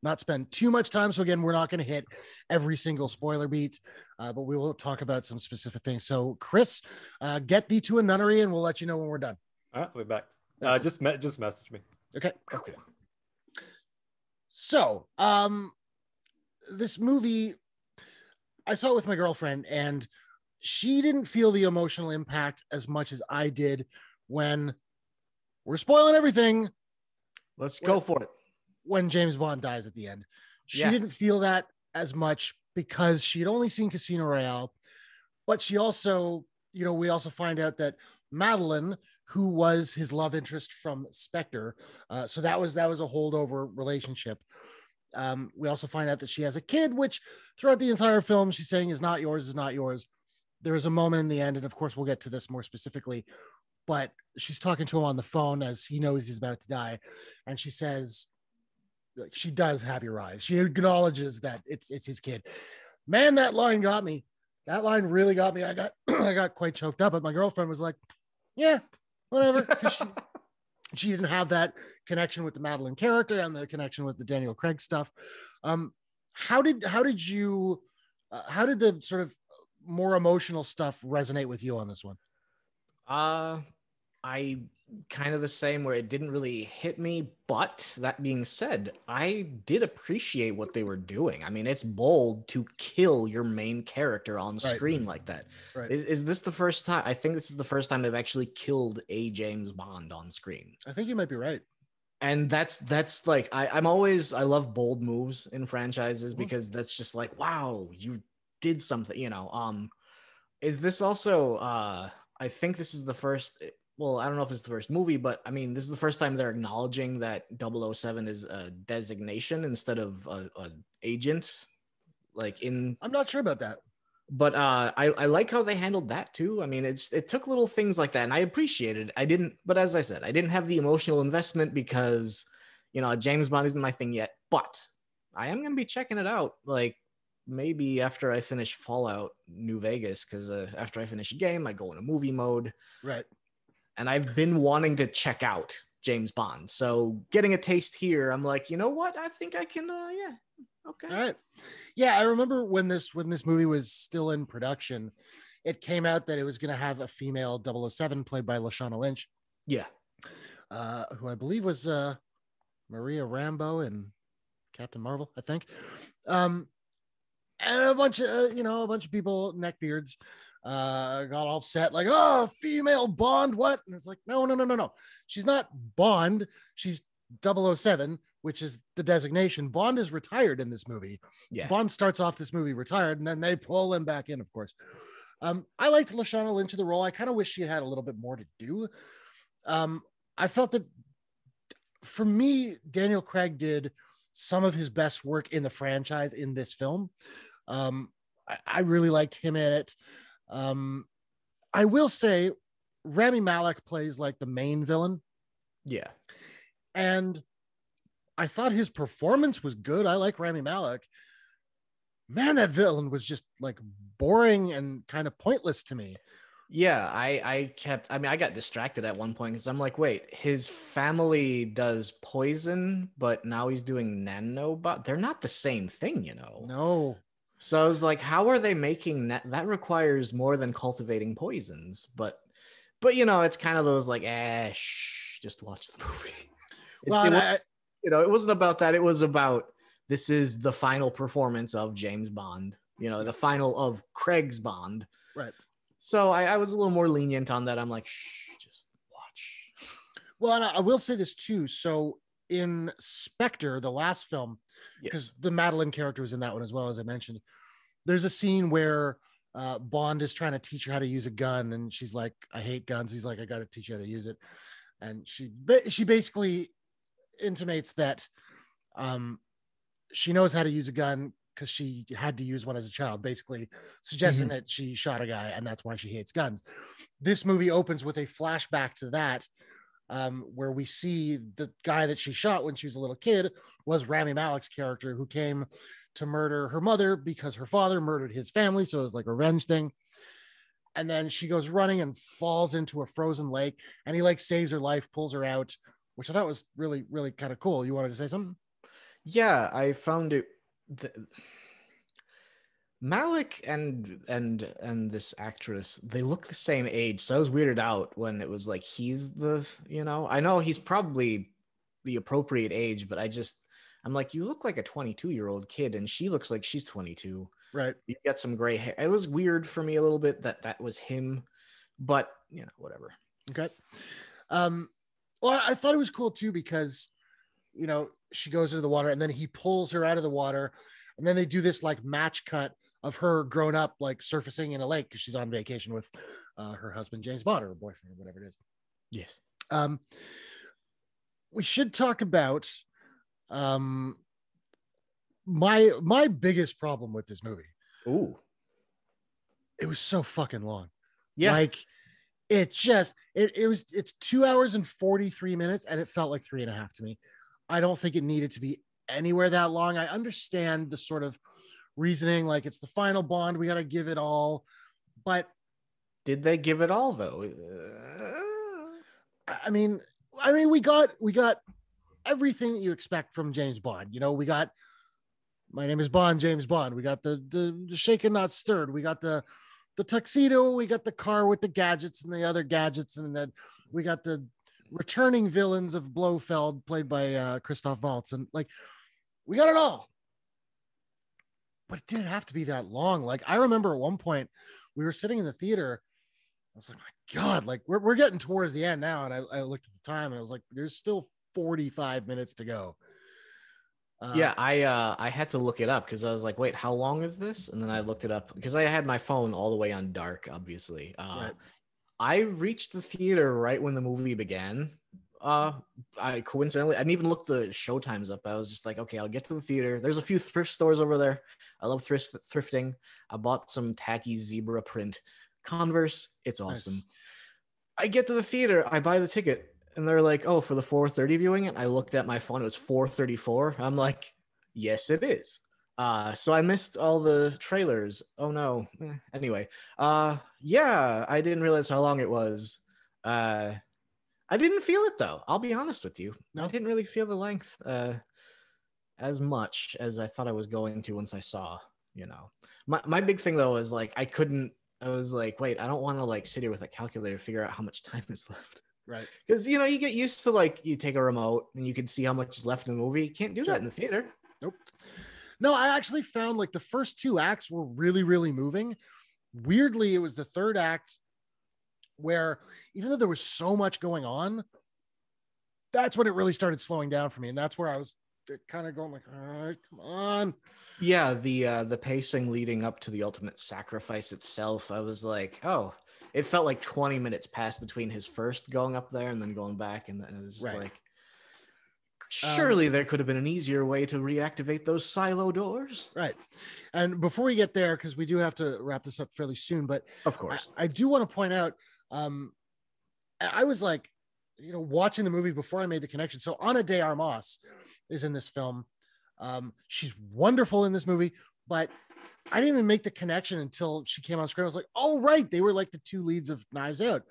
not spend too much time. So again, we're not going to hit every single spoiler beat, uh, but we will talk about some specific things. So Chris, uh, get thee to a nunnery and we'll let you know when we're done. All right, we're back. Uh, just, me- just message me. Okay. Okay. So um, this movie, I saw it with my girlfriend and she didn't feel the emotional impact as much as I did when we're spoiling everything. Let's go for it. When James Bond dies at the end. She yeah. didn't feel that as much because she had only seen Casino Royale, but she also, you know, we also find out that Madeline, who was his love interest from Spectre, uh, so that was, that was a holdover relationship. Um, we also find out that she has a kid, which throughout the entire film, she's saying is not yours, is not yours. There is a moment in the end, and of course we'll get to this more specifically, but she's talking to him on the phone as he knows he's about to die. And she says, like, she does have your eyes. She acknowledges that it's it's his kid. Man, that line got me. That line really got me. I got I got quite choked up. But my girlfriend was like, "Yeah, whatever." She, she didn't have that connection with the Madeline character and the connection with the Daniel Craig stuff. Um, how did how did you uh, how did the sort of more emotional stuff resonate with you on this one? Uh, I kind of the same, where it didn't really hit me. But that being said, I did appreciate what they were doing. I mean, it's bold to kill your main character on right. screen like that. Right. Is, is this the first time? I think this is the first time they've actually killed a James Bond on screen. I think you might be right. And that's that's like, I, I'm always, I love bold moves in franchises, because that's just like, wow, you did something, you know. Um, is this also, uh, I think this is the first, well, I don't know if it's the first movie, but I mean, this is the first time they're acknowledging that double oh seven is a designation instead of an agent. Like in, I'm not sure about that. But uh, I, I like how they handled that too. I mean, it's it took little things like that, and I appreciated it. I didn't, but as I said, I didn't have the emotional investment because, you know, James Bond isn't my thing yet. But I am going to be checking it out, like maybe after I finish Fallout New Vegas, because uh, after I finish a game, I go into movie mode. Right. And I've been wanting to check out James Bond. So getting a taste here, I'm like, you know what? I think I can, uh, yeah. Okay. All right. Yeah, I remember when this when this movie was still in production, it came out that it was going to have a female double oh seven played by Lashana Lynch. Yeah. Uh, who I believe was uh, Maria Rambeau and Captain Marvel, I think. Um, and a bunch of, uh, you know, a bunch of people, neckbeards, uh, got all upset like, oh, female Bond, what? And it's like, no, no, no, no, no. She's not Bond. She's double oh seven, which is the designation. Bond is retired in this movie. Yeah. Bond starts off this movie retired, and then they pull him back in, of course. Um, I liked Lashana Lynch in the role. I kind of wish she had a little bit more to do. Um, I felt that, for me, Daniel Craig did some of his best work in the franchise in this film. Um, I, I really liked him in it. Um, I will say Rami Malek plays like the main villain. Yeah. And I thought his performance was good. I like Rami Malek. Man, that villain was just like boring and kind of pointless to me. Yeah, I, I kept, I mean, I got distracted at one point because I'm like, wait, his family does poison, but now he's doing nanobot. They're not the same thing, you know? No. So I was like, how are they making that? That requires more than cultivating poisons. But, but you know, it's kind of those like, eh, shh, just watch the movie. It, well, it I, you know, it wasn't about that. It was about, this is the final performance of James Bond, you know, the final of Craig's Bond. Right. So I, I was a little more lenient on that. I'm like, shh, just watch. Well, and I, I will say this too. So in Spectre, the last film, because yes. the Madeline character was in that one as well, as I mentioned, there's a scene where uh, Bond is trying to teach her how to use a gun. And she's like, I hate guns. He's like, I got to teach you how to use it. And she, she basically intimates that um she knows how to use a gun because she had to use one as a child, basically suggesting mm-hmm. that she shot a guy and that's why she hates guns. This movie opens with a flashback to that, um where we see the guy that she shot when she was a little kid was Rami Malek's character, who came to murder her mother because her father murdered his family, so it was like a revenge thing. And then she goes running and falls into a frozen lake, and he like saves her life, pulls her out, which I thought was really, really kind of cool. You wanted to say something? Yeah, I found it. Th- Malik and and and this actress, they look the same age. So I was weirded out when it was like, he's the, you know, I know he's probably the appropriate age, but I just, I'm like, you look like a twenty-two year old kid, and she looks like she's twenty-two. Right. You got some gray hair. It was weird for me a little bit that that was him, but you know, whatever. Okay. Um. Well, I thought it was cool too because, you know, she goes into the water and then he pulls her out of the water, and then they do this like match cut of her grown up, like surfacing in a lake because she's on vacation with uh, her husband, James Bond, or her boyfriend, or whatever it is. Yes. Um, we should talk about um, my my biggest problem with this movie. Ooh. It was so fucking long. Yeah. Like. It just, it, it was, it's two hours and forty-three minutes, and it felt like three and a half to me. I don't think it needed to be anywhere that long. I understand the sort of reasoning, like it's the final Bond, we got to give it all. But did they give it all though? Uh... I mean, I mean, we got, we got everything that you expect from James Bond. You know, we got, my name is Bond, James Bond. We got the, the shaken, not stirred. We got the, the tuxedo, we got the car with the gadgets and the other gadgets, and then we got the returning villains of Blofeld, played by uh, Christoph Waltz. And like, we got it all. But it didn't have to be that long. Like, I remember at one point we were sitting in the theater. I was like, my God, like we're, we're getting towards the end now. And I, I looked at the time and I was like, there's still forty-five minutes to go. Uh, yeah, I uh, I had to look it up because I was like, wait, how long is this? And then I looked it up because I had my phone all the way on dark, obviously. Uh, right. I reached the theater right when the movie began. Uh, I coincidentally, I didn't even look the show times up. I was just like, okay, I'll get to the theater. There's a few thrift stores over there. I love thrift thrifting. I bought some tacky zebra print Converse. It's awesome. Nice. I get to the theater. I buy the ticket. And they're like, oh, for the four thirty viewing. And I looked at my phone. It was four thirty-four. I'm like, yes, it is. Uh, so I missed all the trailers. Oh, no. Eh, anyway. Uh, yeah, I didn't realize how long it was. Uh, I didn't feel it, though. I'll be honest with you. No. I didn't really feel the length uh, as much as I thought I was going to once I saw, you know. My, my big thing, though, is like I couldn't. I was like, wait, I don't want to like sit here with a calculator to figure out how much time is left. Right. Because, you know, you get used to like you take a remote and you can see how much is left in the movie. You can't do sure. that in the theater. Nope. No, I actually found like the first two acts were really, really moving. Weirdly, it was the third act where even though there was so much going on, that's when it really started slowing down for me. And that's where I was kind of going like, all right, come on. Yeah, the uh, the pacing leading up to the ultimate sacrifice itself. I was like, oh. It felt like twenty minutes passed between his first going up there and then going back. And then it was just right. like, surely um, there could have been an easier way to reactivate those silo doors. Right. And before we get there, because we do have to wrap this up fairly soon, but of course, I, I do want to point out, um, I was like, you know, watching the movie before I made the connection. So Ana de Armas is in this film. Um, she's wonderful in this movie, but I didn't even make the connection until she came on screen. I was like, oh, right. They were like the two leads of Knives Out.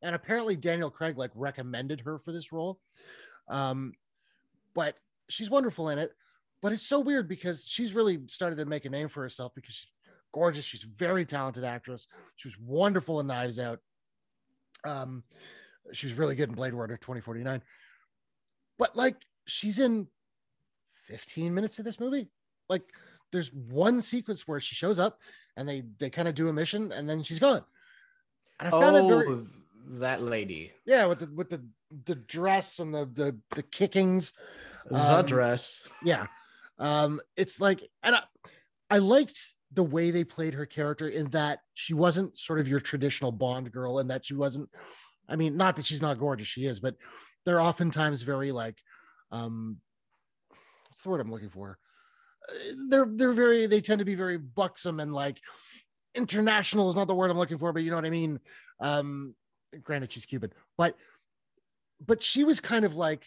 And apparently Daniel Craig like recommended her for this role. Um, but she's wonderful in it, but it's so weird because she's really started to make a name for herself because she's gorgeous. She's a very talented actress. She was wonderful in Knives Out. Um, she was really good in Blade Runner twenty forty-nine, but like she's in fifteen minutes of this movie. Like, there's one sequence where she shows up and they, they kind of do a mission and then she's gone. And I found oh, that, very... that lady. Yeah. With the, with the, the dress and the, the, the kickings. The um, dress. Yeah. Um, it's like, and I, I liked the way they played her character in that she wasn't sort of your traditional Bond girl and that she wasn't, I mean, not that she's not gorgeous. She is, but they're oftentimes very like, um, what's the word I'm looking for? They're they're very they tend to be very buxom and like international is not the word I'm looking for, but you know what I mean. Um, granted, she's Cuban, but but she was kind of like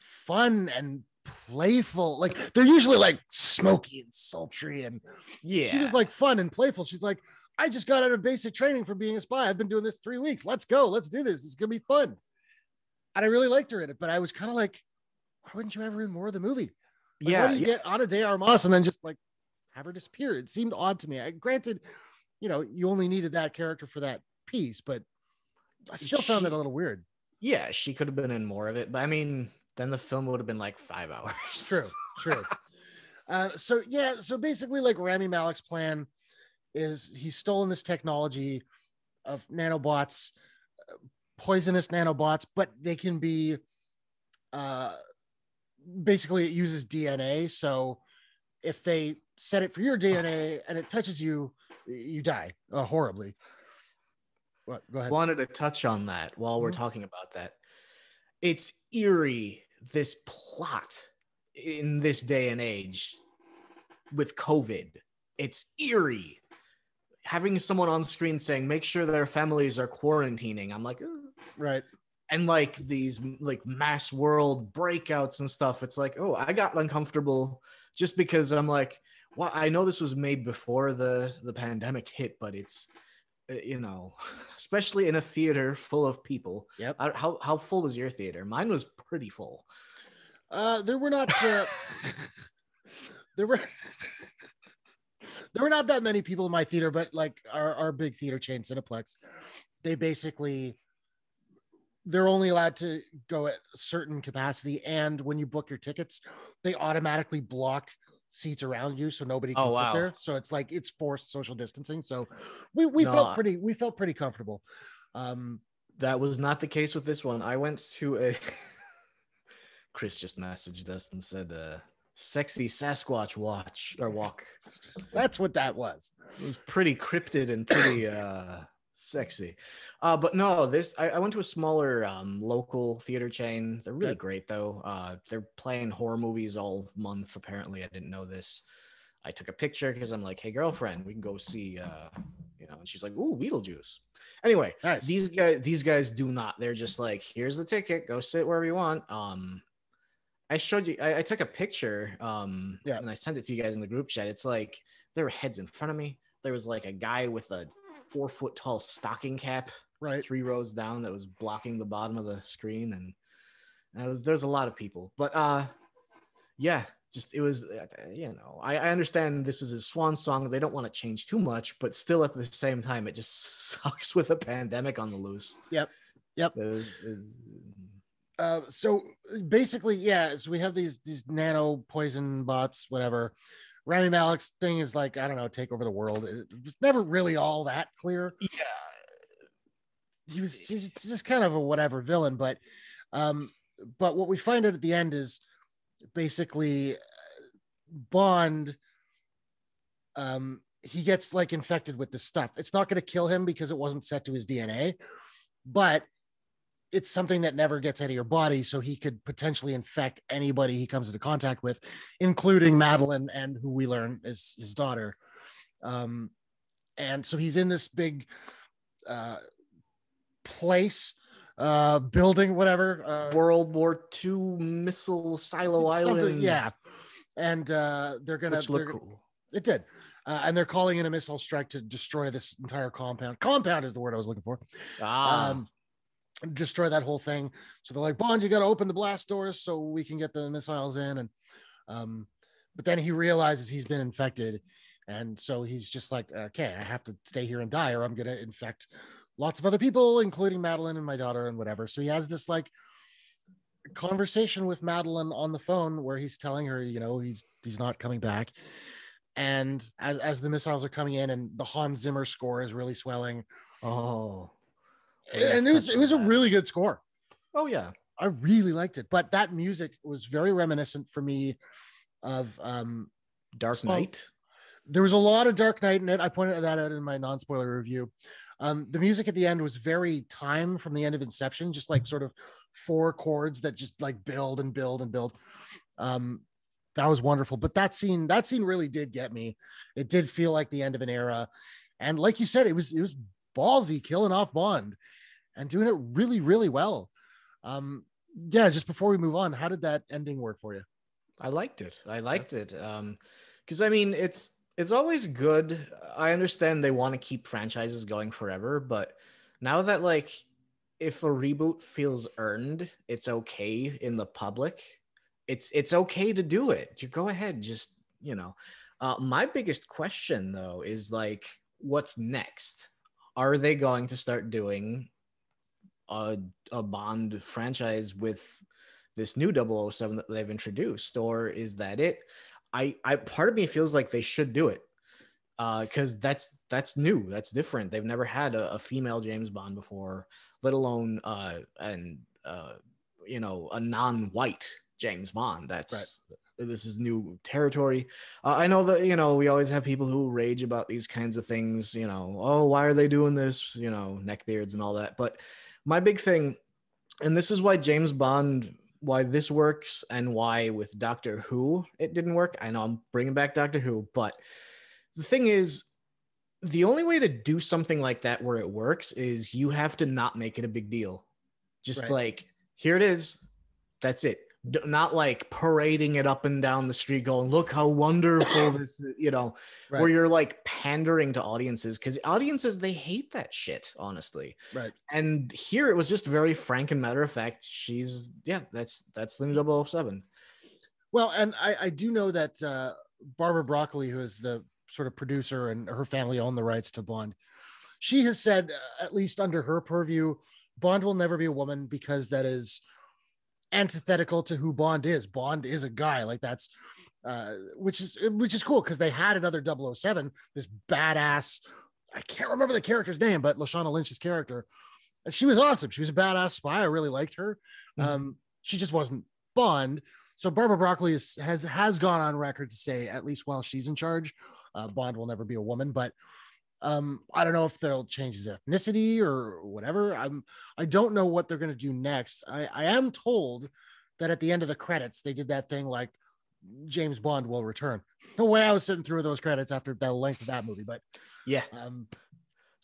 fun and playful. Like they're usually like smoky and sultry, and yeah, she was like fun and playful. She's like, I just got out of basic training for being a spy. I've been doing this three weeks. Let's go. Let's do this. It's gonna be fun. And I really liked her in it, but I was kind of like, why wouldn't you ever in more of the movie? Like, yeah, why do you yeah. get Ana de Armas and then just like have her disappear? It seemed odd to me. I granted, you know, you only needed that character for that piece, but I still she, found it a little weird. Yeah, she could have been in more of it, but I mean, then the film would have been like five hours. True, true. uh, so yeah, so basically, like Rami Malek's plan is he's stolen this technology of nanobots, uh, poisonous nanobots, but they can be. Uh, Basically, it uses D N A. So if they set it for your D N A and it touches you, you die uh, horribly. What? Go ahead. Wanted to touch on that while we're mm-hmm. talking about that. It's eerie, this plot in this day and age with COVID. It's eerie. Having someone on screen saying, make sure their families are quarantining. I'm like, oh. Right. And like these like mass world breakouts and stuff. It's like, oh, I got uncomfortable just because I'm like, well, I know this was made before the, the pandemic hit, but it's, you know, especially in a theater full of people. Yep. How, how full was your theater? Mine was pretty full. Uh, there were not, uh, there were, there were not that many people in my theater, but like our, our big theater chain Cineplex, they basically they're only allowed to go at a certain capacity. And when you book your tickets, they automatically block seats around you, so nobody can oh, wow. sit there. So it's like, it's forced social distancing. So we, we no. felt pretty, we felt pretty comfortable. Um, that was not the case with this one. I went to a, Chris just messaged us and said, uh, sexy Sasquatch watch or walk. That's what that was. It was pretty cryptid and pretty, uh, sexy. Uh, but no, this, I, I went to a smaller um, local theater chain. They're really great though. Uh, they're playing horror movies all month. Apparently I didn't know this. I took a picture because I'm like, hey girlfriend, we can go see, uh, you know, and she's like, ooh, Beetlejuice. Anyway, nice. these guys, these guys do not, they're just like, here's the ticket, go sit wherever you want. Um, I showed you, I, I took a picture um, yeah. and I sent it to you guys in the group chat. It's like, there were heads in front of me. There was like a guy with a four foot tall stocking cap, right, three rows down, that was blocking the bottom of the screen. And, and there's there's a lot of people, but uh, yeah, just, it was, you know, I, I understand this is a swan song. They don't want to change too much, but still at the same time, it just sucks with a pandemic on the loose. Yep. Yep. It was, it was, Uh, so basically, yeah, so we have these these nano poison bots, whatever. Rami Malek's thing is like, I don't know, take over the world. It was never really all that clear. Yeah, he was, he was just kind of a whatever villain, but um, but what we find out at the end is basically Bond. Um, he gets like infected with this stuff. It's not going to kill him because it wasn't set to his D N A, but it's something that never gets out of your body. So he could potentially infect anybody he comes into contact with, including Madeline, and who we learn is his daughter. Um, and so he's in this big uh, place, uh, building, whatever. Uh, World War Two missile silo island. Yeah. And uh, they're going to Which looked cool. It did. Uh, and they're calling in a missile strike to destroy this entire compound. Compound is the word I was looking for. Ah. Um, destroy that whole thing. So they're like, Bond, you got to open the blast doors so we can get the missiles in. And um but then he realizes he's been infected, and so he's just like, okay, I have to stay here and die, or I'm gonna infect lots of other people, including Madeline and my daughter and whatever. So he has this like conversation with Madeline on the phone where he's telling her, you know, he's he's not coming back. And as, as the missiles are coming in, and the Hans Zimmer score is really swelling. Oh, and it was it was a really good score. Oh yeah, I really liked it. But that music was very reminiscent for me of um Dark Knight. There was a lot of Dark Knight in it. I pointed that out in my non-spoiler review. Um the music at the end was very Time from the end of Inception, just like sort of four chords that just like build and build and build. Um that was wonderful. But that scene that scene really did get me. It did feel like the end of an era, and like you said, it was it was ballsy, killing off Bond and doing it really, really well. Um, yeah, just before we move on, how did that ending work for you? I liked it. I liked it. Um, because I mean, it's it's always good. I understand they want to keep franchises going forever, but now that, like, if a reboot feels earned, it's okay in the public. It's it's okay to do it. To go ahead, just, you know. Uh, my biggest question though is like, what's next? Are they going to start doing a, a Bond franchise with this new double oh seven that they've introduced, or is that it? I, I part of me feels like they should do it, because uh, that's that's new, that's different. They've never had a, a female James Bond before, let alone uh, and uh, you know, a non-white James Bond. That's right. This is new territory. Uh, I know that, you know, we always have people who rage about these kinds of things, you know, oh, why are they doing this? You know, neckbeards and all that. But my big thing, and this is why James Bond, why this works and why with Doctor Who it didn't work. I know I'm bringing back Doctor Who, but the thing is, the only way to do something like that where it works is you have to not make it a big deal. Just right. Like, here it is. That's it. Not like parading it up and down the street going, look how wonderful this is, you know, right. Where you're like pandering to audiences, because audiences, they hate that shit, honestly. Right. And here it was just very frank and matter of fact. She's, yeah, that's, that's the double oh seven. Well, and I, I do know that uh, Barbara Broccoli, who is the sort of producer, and her family own the rights to Bond, she has said, uh, at least under her purview, Bond will never be a woman because that is antithetical to who Bond is. Bond is a guy, like that's uh, which is which is cool because they had another double oh seven, this badass. I can't remember the character's name, but Lashana Lynch's character, and she was awesome. She was a badass spy. I really liked her. Mm-hmm. Um, she just wasn't Bond. So Barbara Broccoli is, has has gone on record to say, at least while she's in charge, uh, Bond will never be a woman. But um, I don't know if they'll change his ethnicity or whatever. I'm I don't know what they're going to do next. I, I am told that at the end of the credits, they did that thing like James Bond will return. No way I was sitting through those credits after the length of that movie. But yeah, um,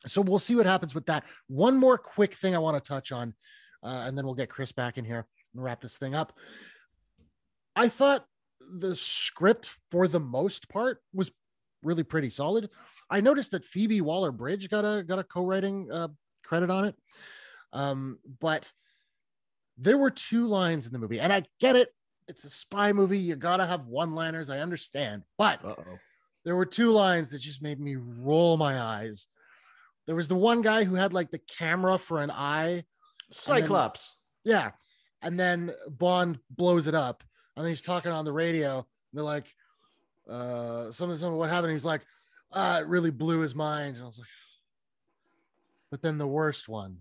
so we'll see what happens with that. One more quick thing I want to touch on, uh, and then we'll get Chris back in here and wrap this thing up. I thought the script for the most part was really pretty solid. I noticed that Phoebe Waller-Bridge got a got a co-writing uh, credit on it. Um, but there were two lines in the movie, and I get it. It's a spy movie. You got to have one-liners. I understand. But Uh-oh. There were two lines that just made me roll my eyes. There was the one guy who had like the camera for an eye. Cyclops. And then, yeah. And then Bond blows it up. And then he's talking on the radio. And they're like, uh, something, something, what happened? And he's like, ah, it really blew his mind. And I was like, but then the worst one,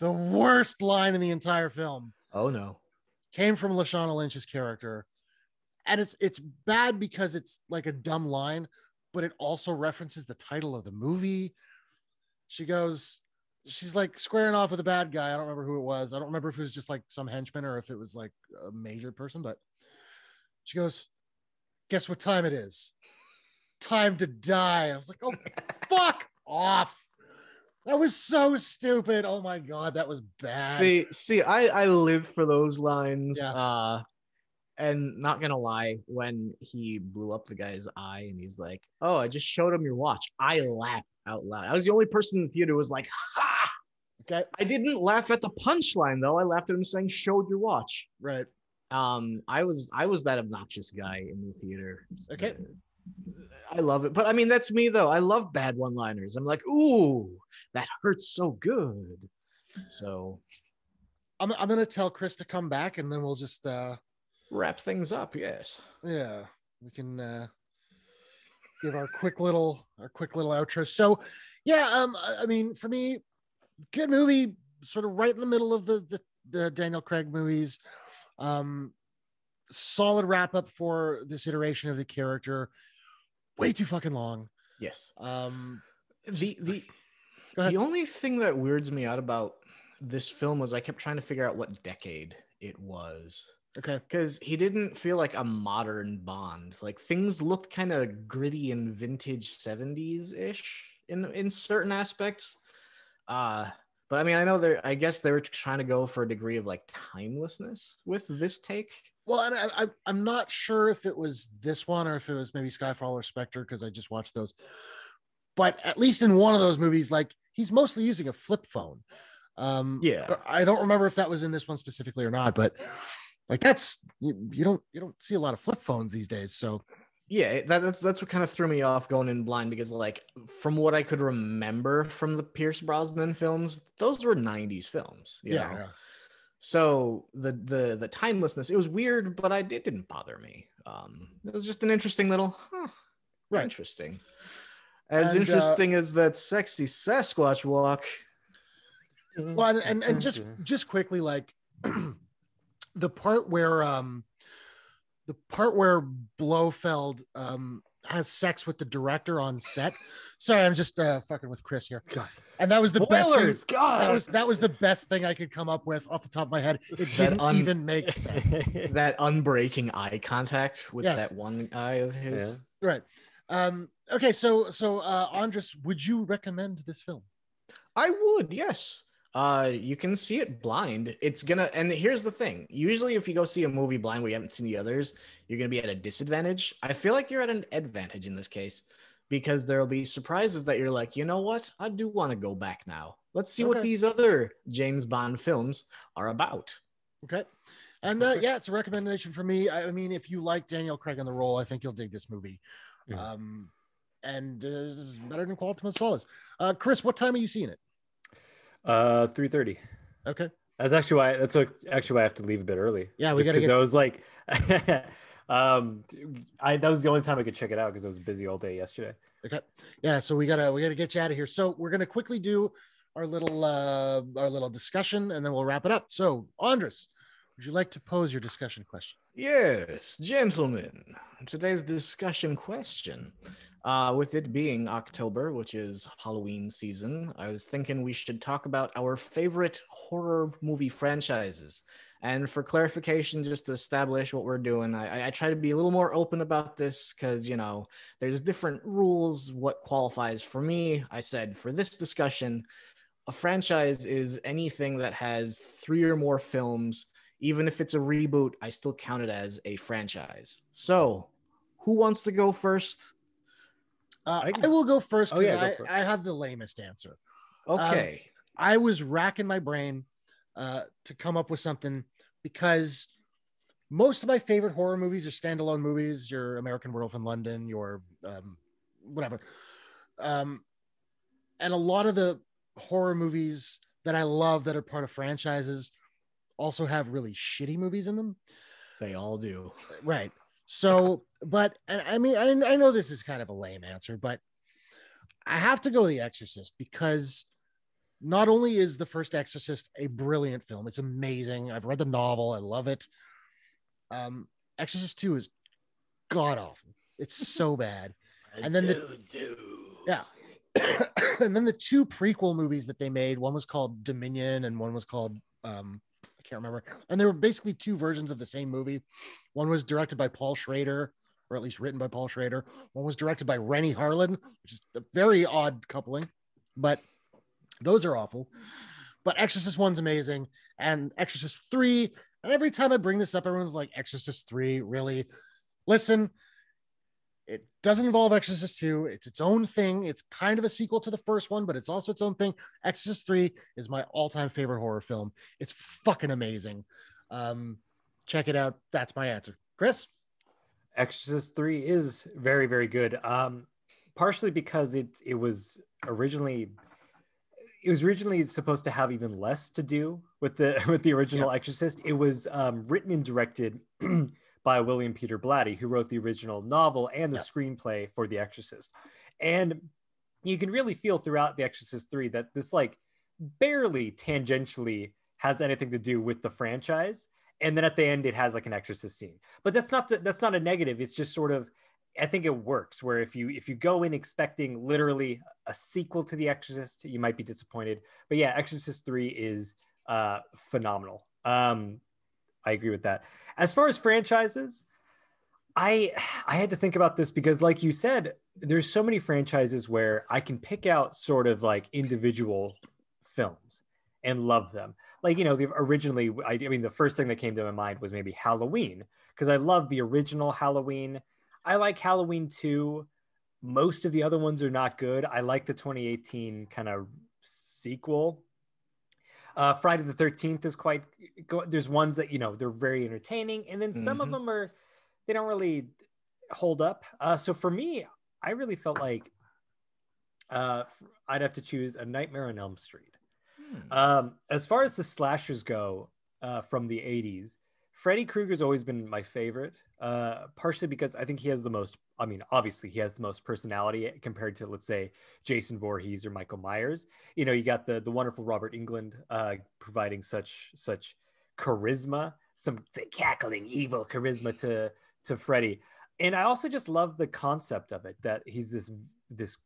the worst line in the entire film. Oh, no. Came from Lashana Lynch's character. And it's it's bad because it's like a dumb line, but it also references the title of the movie. She goes, she's like squaring off with a bad guy. I don't remember who it was. I don't remember if it was just like some henchman or if it was like a major person, but she goes, guess what time it is? Time to die. I was like, oh, fuck off. That was so stupid. Oh my God, that was bad. See, see, I, I live for those lines. Yeah. Uh, and not gonna lie, when he blew up the guy's eye and he's like, oh, I just showed him your watch. I laughed out loud. I was the only person in the theater who was like, ha! Okay. I didn't laugh at the punchline though. I laughed at him saying, showed your watch. Right. Um, I was I was that obnoxious guy in the theater. Okay. Uh, I love it. But I mean, that's me though. I love bad one-liners. I'm like, ooh, that hurts so good. So I'm I'm gonna tell Chris to come back and then we'll just uh wrap things up. Yes. Yeah. We can uh give our quick little our quick little outro. So yeah, um I mean, for me, good movie, sort of right in the middle of the the, the Daniel Craig movies. Um solid wrap up for this iteration of the character. Way too fucking long. Yes. Um, the the the only thing that weirds me out about this film was I kept trying to figure out what decade it was. Okay. Because he didn't feel like a modern Bond. Like things looked kind of gritty and vintage seventies-ish in in certain aspects. Uh, but I mean, I know they're. I guess they were trying to go for a degree of like timelessness with this take. Well, and I, I, I'm not sure if it was this one or if it was maybe Skyfall or Spectre because I just watched those. But at least in one of those movies, like he's mostly using a flip phone. Um, yeah, I don't remember if that was in this one specifically or not, but like that's you, you don't you don't see a lot of flip phones these days. So yeah, that, that's that's what kind of threw me off going in blind because like from what I could remember from the Pierce Brosnan films, those were nineties films. You yeah. Know? yeah. So the the the timelessness, it was weird, but I it didn't bother me. Um, it was just an interesting little, huh, right. interesting. As and, interesting uh, as that sexy Sasquatch walk. Well, and and just just quickly, like the part where um the part where Blofeld um has sex with the director on set. Sorry, I'm just uh, fucking with Chris here. God. And that was the Spoilers, best thing. God. That was that was the best thing I could come up with off the top of my head. It didn't un- even make sense. That unbreaking eye contact with yes. that one eye of his. Yeah. Right. Um, okay. So so uh, Andres, would you recommend this film? I would. Yes. Uh, you can see it blind. It's gonna. And here's the thing. Usually, if you go see a movie blind where you haven't seen the others, you're gonna be at a disadvantage. I feel like you're at an advantage in this case. Because there'll be surprises that you're like, you know what? I do want to go back now. Let's see okay. what these other James Bond films are about. Okay. And uh, yeah, it's a recommendation for me. I mean, if you like Daniel Craig in the role, I think you'll dig this movie. Mm-hmm. Um, and uh, this is better than Quantum of Solace. Uh, Chris, what time are you seeing it? Uh, three thirty. Okay. That's actually why. That's what, actually why I have to leave a bit early. Yeah, we got to. Because I was like, um, I that was the only time I could check it out because I was busy all day yesterday. Okay. Yeah. So we gotta we gotta get you out of here. So we're gonna quickly do our little uh, our little discussion, and then we'll wrap it up. So Andres, would you like to pose your discussion question? Yes, gentlemen. Today's discussion question. Uh, with it being October, which is Halloween season, I was thinking we should talk about our favorite horror movie franchises. And for clarification, just to establish what we're doing, I, I try to be a little more open about this because, you know, there's different rules, what qualifies for me. I said for this discussion, a franchise is anything that has three or more films. Even if it's a reboot, I still count it as a franchise. So who wants to go first? Uh, I, I will go first because oh, yeah, go I, I have the lamest answer. Okay. Um, I was racking my brain uh, to come up with something because most of my favorite horror movies are standalone movies, your American Werewolf in London, your um, whatever. Um, and a lot of the horror movies that I love that are part of franchises also have really shitty movies in them. They all do. Right. So, but and I mean, I, I know this is kind of a lame answer, but I have to go The Exorcist because not only is The First Exorcist a brilliant film, it's amazing. I've read the novel, I love it. Um, Exorcist two is god awful. It's so bad. And then the do. yeah, and then the two prequel movies that they made. One was called Dominion, and one was called um. can't remember, and there were basically two versions of the same movie. One was directed by Paul Schrader, or at least written by Paul Schrader. One was directed by Rennie Harlan, which is a very odd coupling, but those are awful. But Exorcist one's amazing, and Exorcist three, and every time I bring this up, everyone's like, Exorcist three, really? Listen, it doesn't involve Exorcist two. It's its own thing. It's kind of a sequel to the first one, but it's also its own thing. Exorcist three is my all-time favorite horror film. It's fucking amazing. Um, check it out. That's my answer. Chris? Exorcist three is very, very good. Um, partially because it it was originally it was originally supposed to have even less to do with the with the original yeah. Exorcist. It was um, written and directed by William Peter Blatty, who wrote the original novel and the yeah. screenplay for The Exorcist. And you can really feel throughout The Exorcist three that this like barely tangentially has anything to do with the franchise. And then at the end, it has like an exorcist scene, but that's not, the, that's not a negative. It's just sort of, I think it works where if you, if you go in expecting literally a sequel to The Exorcist, you might be disappointed, but yeah, Exorcist three is uh, phenomenal. Um, I agree with that. As far as franchises, I I had to think about this because like you said, there's so many franchises where I can pick out sort of like individual films and love them. Like, you know, originally, I, I mean, the first thing that came to my mind was maybe Halloween because I love the original Halloween. I like Halloween two. Most of the other ones are not good. I like the twenty eighteen kind of sequel. Uh, Friday the thirteenth is quite, there's ones that, you know, they're very entertaining. And then some mm-hmm. of them are, they don't really hold up. Uh, so for me, I really felt like uh, I'd have to choose A Nightmare on Elm Street. Hmm. Um, as far as the slashers go uh, from the eighties, Freddy Krueger's always been my favorite, uh, partially because I think he has the most, I mean, obviously he has the most personality compared to, let's say, Jason Voorhees or Michael Myers. You know, you got the the wonderful Robert Englund uh, providing such such charisma, some cackling evil charisma to to Freddy. And I also just love the concept of it, that he's this this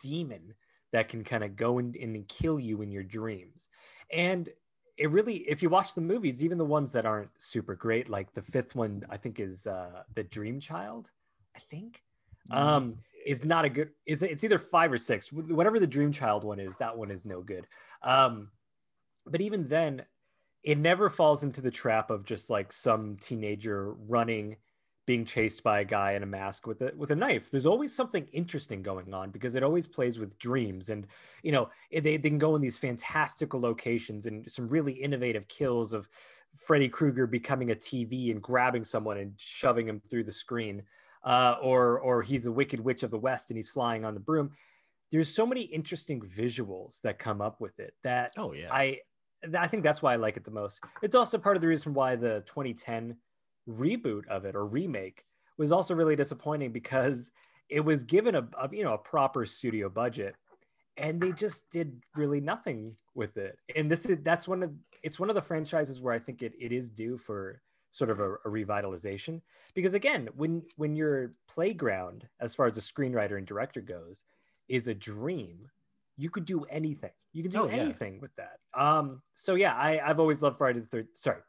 demon that can kind of go in, in and kill you in your dreams. And it really, if you watch the movies, even the ones that aren't super great, like the fifth one, I think is uh, The Dream Child, I think, um, is not a good, it's, it's either five or six, whatever the Dream Child one is, that one is no good. Um, but even then, it never falls into the trap of just like some teenager running, being chased by a guy in a mask with a with a knife. There's always something interesting going on because it always plays with dreams, and you know they, they can go in these fantastical locations and some really innovative kills of Freddy Krueger becoming a T V and grabbing someone and shoving him through the screen, uh, or or he's a Wicked Witch of the West and he's flying on the broom. There's so many interesting visuals that come up with it that oh yeah I I think that's why I like it the most. It's also part of the reason why the twenty ten reboot of it, or remake, was also really disappointing, because it was given a, a you know a proper studio budget, and they just did really nothing with it. And this is that's one of it's one of the franchises where I think it it is due for sort of a, a revitalization, because again, when when your playground as far as a screenwriter and director goes is a dream, you could do anything. You can do oh, anything yeah. with that. Um, so yeah, I, I've always loved Friday the third. Sorry,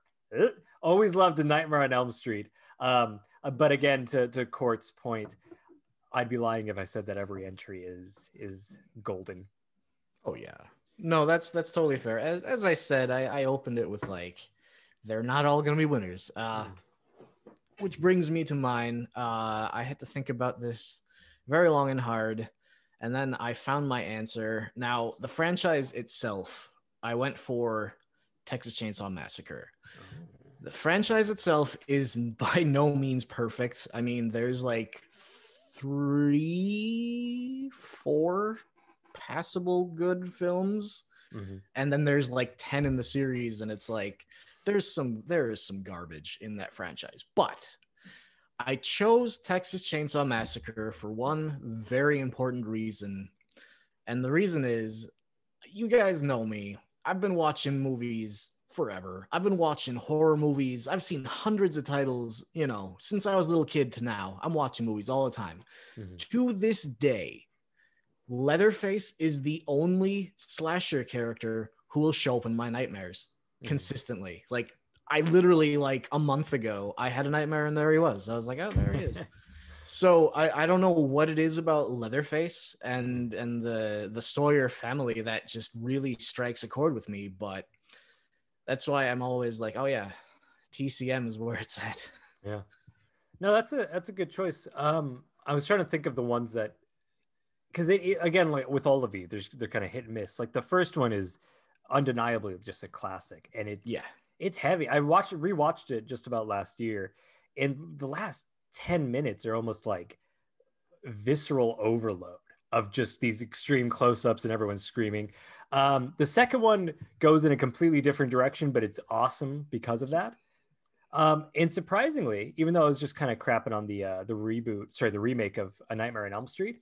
always loved A Nightmare on Elm Street. Um, but again, to to Court's point, I'd be lying if I said that every entry is is golden. Oh yeah, no, that's that's totally fair. As as I said, I, I opened it with like, they're not all gonna be winners. Uh, which brings me to mine. Uh, I had to think about this very long and hard. And then I found my answer. Now, the franchise itself, I went for Texas Chainsaw Massacre. Oh. The franchise itself is by no means perfect. I mean, there's like three, four passable good films. Mm-hmm. And then there's like ten in the series. And it's like, there's some, there is some garbage in that franchise. But I chose Texas Chainsaw Massacre for one very important reason. And the reason is, you guys know me. I've been watching movies forever. I've been watching horror movies. I've seen hundreds of titles, you know, since I was a little kid to now. I'm watching movies all the time. Mm-hmm. To this day, Leatherface is the only slasher character who will show up in my nightmares mm-hmm. consistently. Like, I literally, like a month ago, I had a nightmare and there he was. I was like, oh, there he is. So I, I don't know what it is about Leatherface and and the, the Sawyer family that just really strikes a chord with me. But that's why I'm always like, oh yeah, T C M is where it's at. Yeah. No, that's a that's a good choice. Um, I was trying to think of the ones that, because it, it again, like with all of you, there's they're kind of hit and miss. Like the first one is undeniably just a classic, and it's yeah. It's heavy. I watched rewatched it just about last year, and the last ten minutes are almost like visceral overload of just these extreme close-ups and everyone screaming. Um, the second one goes in a completely different direction, but it's awesome because of that. Um, and surprisingly, even though I was just kind of crapping on the uh, the reboot, sorry, the remake of A Nightmare on Elm Street,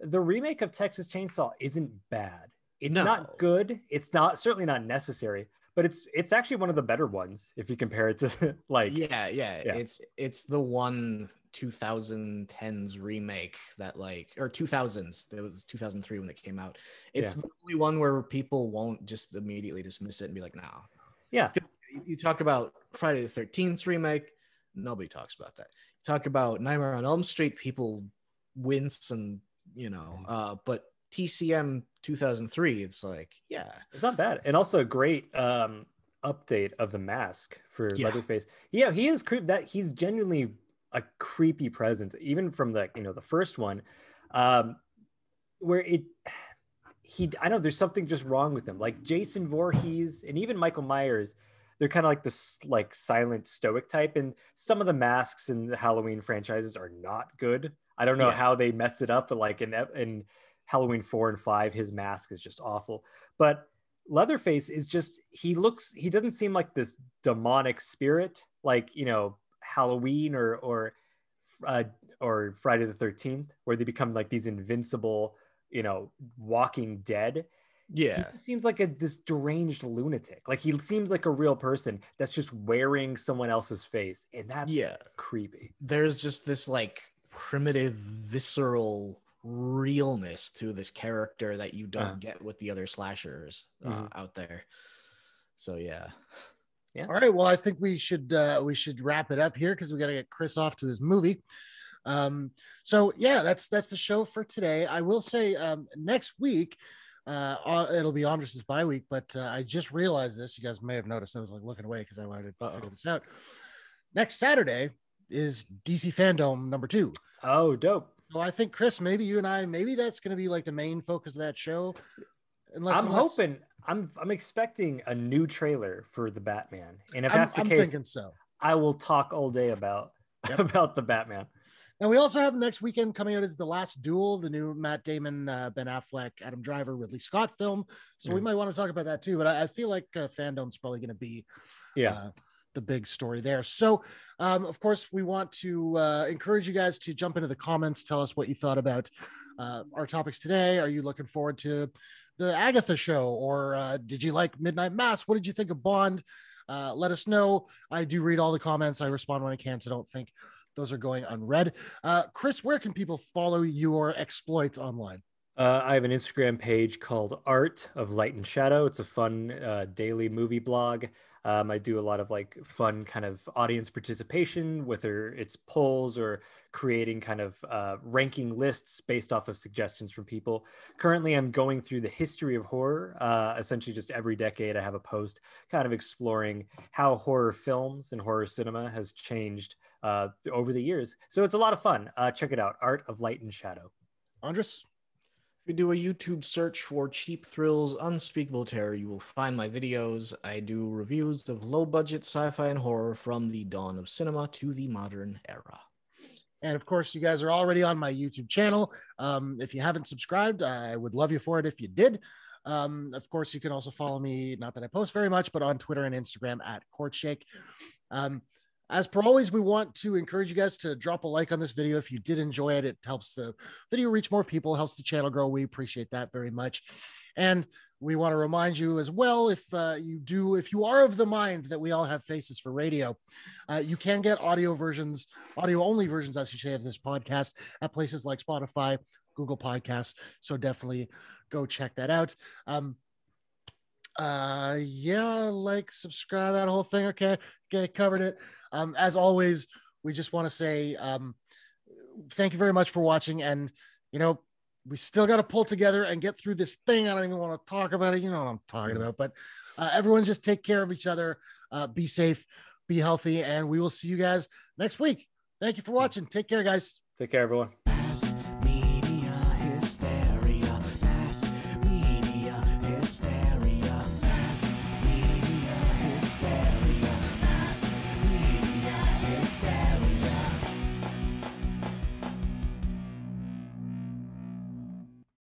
the remake of Texas Chainsaw isn't bad. It's no. not good. It's not certainly not necessary. But it's it's actually one of the better ones if you compare it to like yeah, yeah yeah it's it's the one twenty tens remake that like or two thousands, it was two thousand three when it came out. It's yeah. the only one where people won't just immediately dismiss it and be like no nah. yeah you talk about Friday the thirteenth remake, nobody talks about that. You talk about Nightmare on Elm Street, people wince and you know uh but T C M two thousand three, it's like yeah it's not bad. And also a great um update of the mask for yeah. Leatherface. Yeah he is creep that he's genuinely a creepy presence, even from the you know the first one, um where it he I know there's something just wrong with him. Like Jason Voorhees and even Michael Myers, they're kind of like this like silent stoic type, and some of the masks in the Halloween franchises are not good. I don't know yeah. how they mess it up, but like in in Halloween four and five, his mask is just awful. But Leatherface is just, he looks, he doesn't seem like this demonic spirit, like, you know, Halloween or, or, uh, or Friday the thirteenth, where they become like these invincible, you know, walking dead. Yeah. He just seems like a, this deranged lunatic. Like he seems like a real person that's just wearing someone else's face. And that's yeah. creepy. There's just this like primitive, visceral realness to this character that you don't uh-huh. get with the other slashers uh, mm-hmm. out there. So yeah yeah all right, well I think we should uh we should wrap it up here because we got to get Chris off to his movie. Um so yeah, that's that's the show for today. I will say um next week uh it'll be Andres' bye week, but uh, I just realized this, you guys may have noticed I was like looking away because I wanted to Uh-oh. figure this out. Next Saturday is D C Fandom number two. Oh dope. Well, I think Chris, maybe you and I, maybe that's going to be like the main focus of that show. Unless I'm unless... hoping, I'm I'm expecting a new trailer for the Batman, and if I'm, that's the I'm case, thinking so. I will talk all day about yep. about the Batman. And we also have next weekend coming out is The Last Duel, the new Matt Damon, uh, Ben Affleck, Adam Driver, Ridley Scott film. So mm. we might want to talk about that too. But I, I feel like uh, fandom's probably going to be yeah. uh, the big story there. So, um, of course, we want to uh, encourage you guys to jump into the comments. Tell us what you thought about uh, our topics today. Are you looking forward to the Agatha show? Or uh, did you like Midnight Mass? What did you think of Bond? Uh, let us know. I do read all the comments. I respond when I can, so don't think those are going unread. Uh, Chris, where can people follow your exploits online? Uh, I have an Instagram page called Art of Light and Shadow. It's a fun uh, daily movie blog. Um, I do a lot of like fun kind of audience participation, whether it's polls or creating kind of uh, ranking lists based off of suggestions from people. Currently, I'm going through the history of horror. Uh, essentially, just every decade, I have a post kind of exploring how horror films and horror cinema has changed uh, over the years. So it's a lot of fun. Uh, check it out. Art of Light and Shadow. Andres? If you do a YouTube search for Cheap Thrills Unspeakable Terror, you will find my videos. I do reviews of low-budget sci-fi and horror from the dawn of cinema to the modern era. And of course, you guys are already on my YouTube channel. Um, if you haven't subscribed, I would love you for it if you did. Um, of course, you can also follow me, not that I post very much, but on Twitter and Instagram at Courtshake. Um, As per always, we want to encourage you guys to drop a like on this video. If you did enjoy it, it helps the video reach more people, helps the channel grow. We appreciate that very much. And we want to remind you as well, if uh, you do, if you are of the mind that we all have faces for radio, uh, you can get audio versions, audio only versions, I should say, of this podcast at places like Spotify, Google Podcasts. So definitely go check that out. Um, uh yeah like subscribe, that whole thing. Okay okay covered it. Um as always, we just want to say um thank you very much for watching, and you know, we still got to pull together and get through this thing. I don't even want to talk about it. You know what I'm talking about. But uh, everyone just take care of each other, uh be safe, be healthy, and we will see you guys next week. Thank you for watching. Take care, guys. Take care, everyone.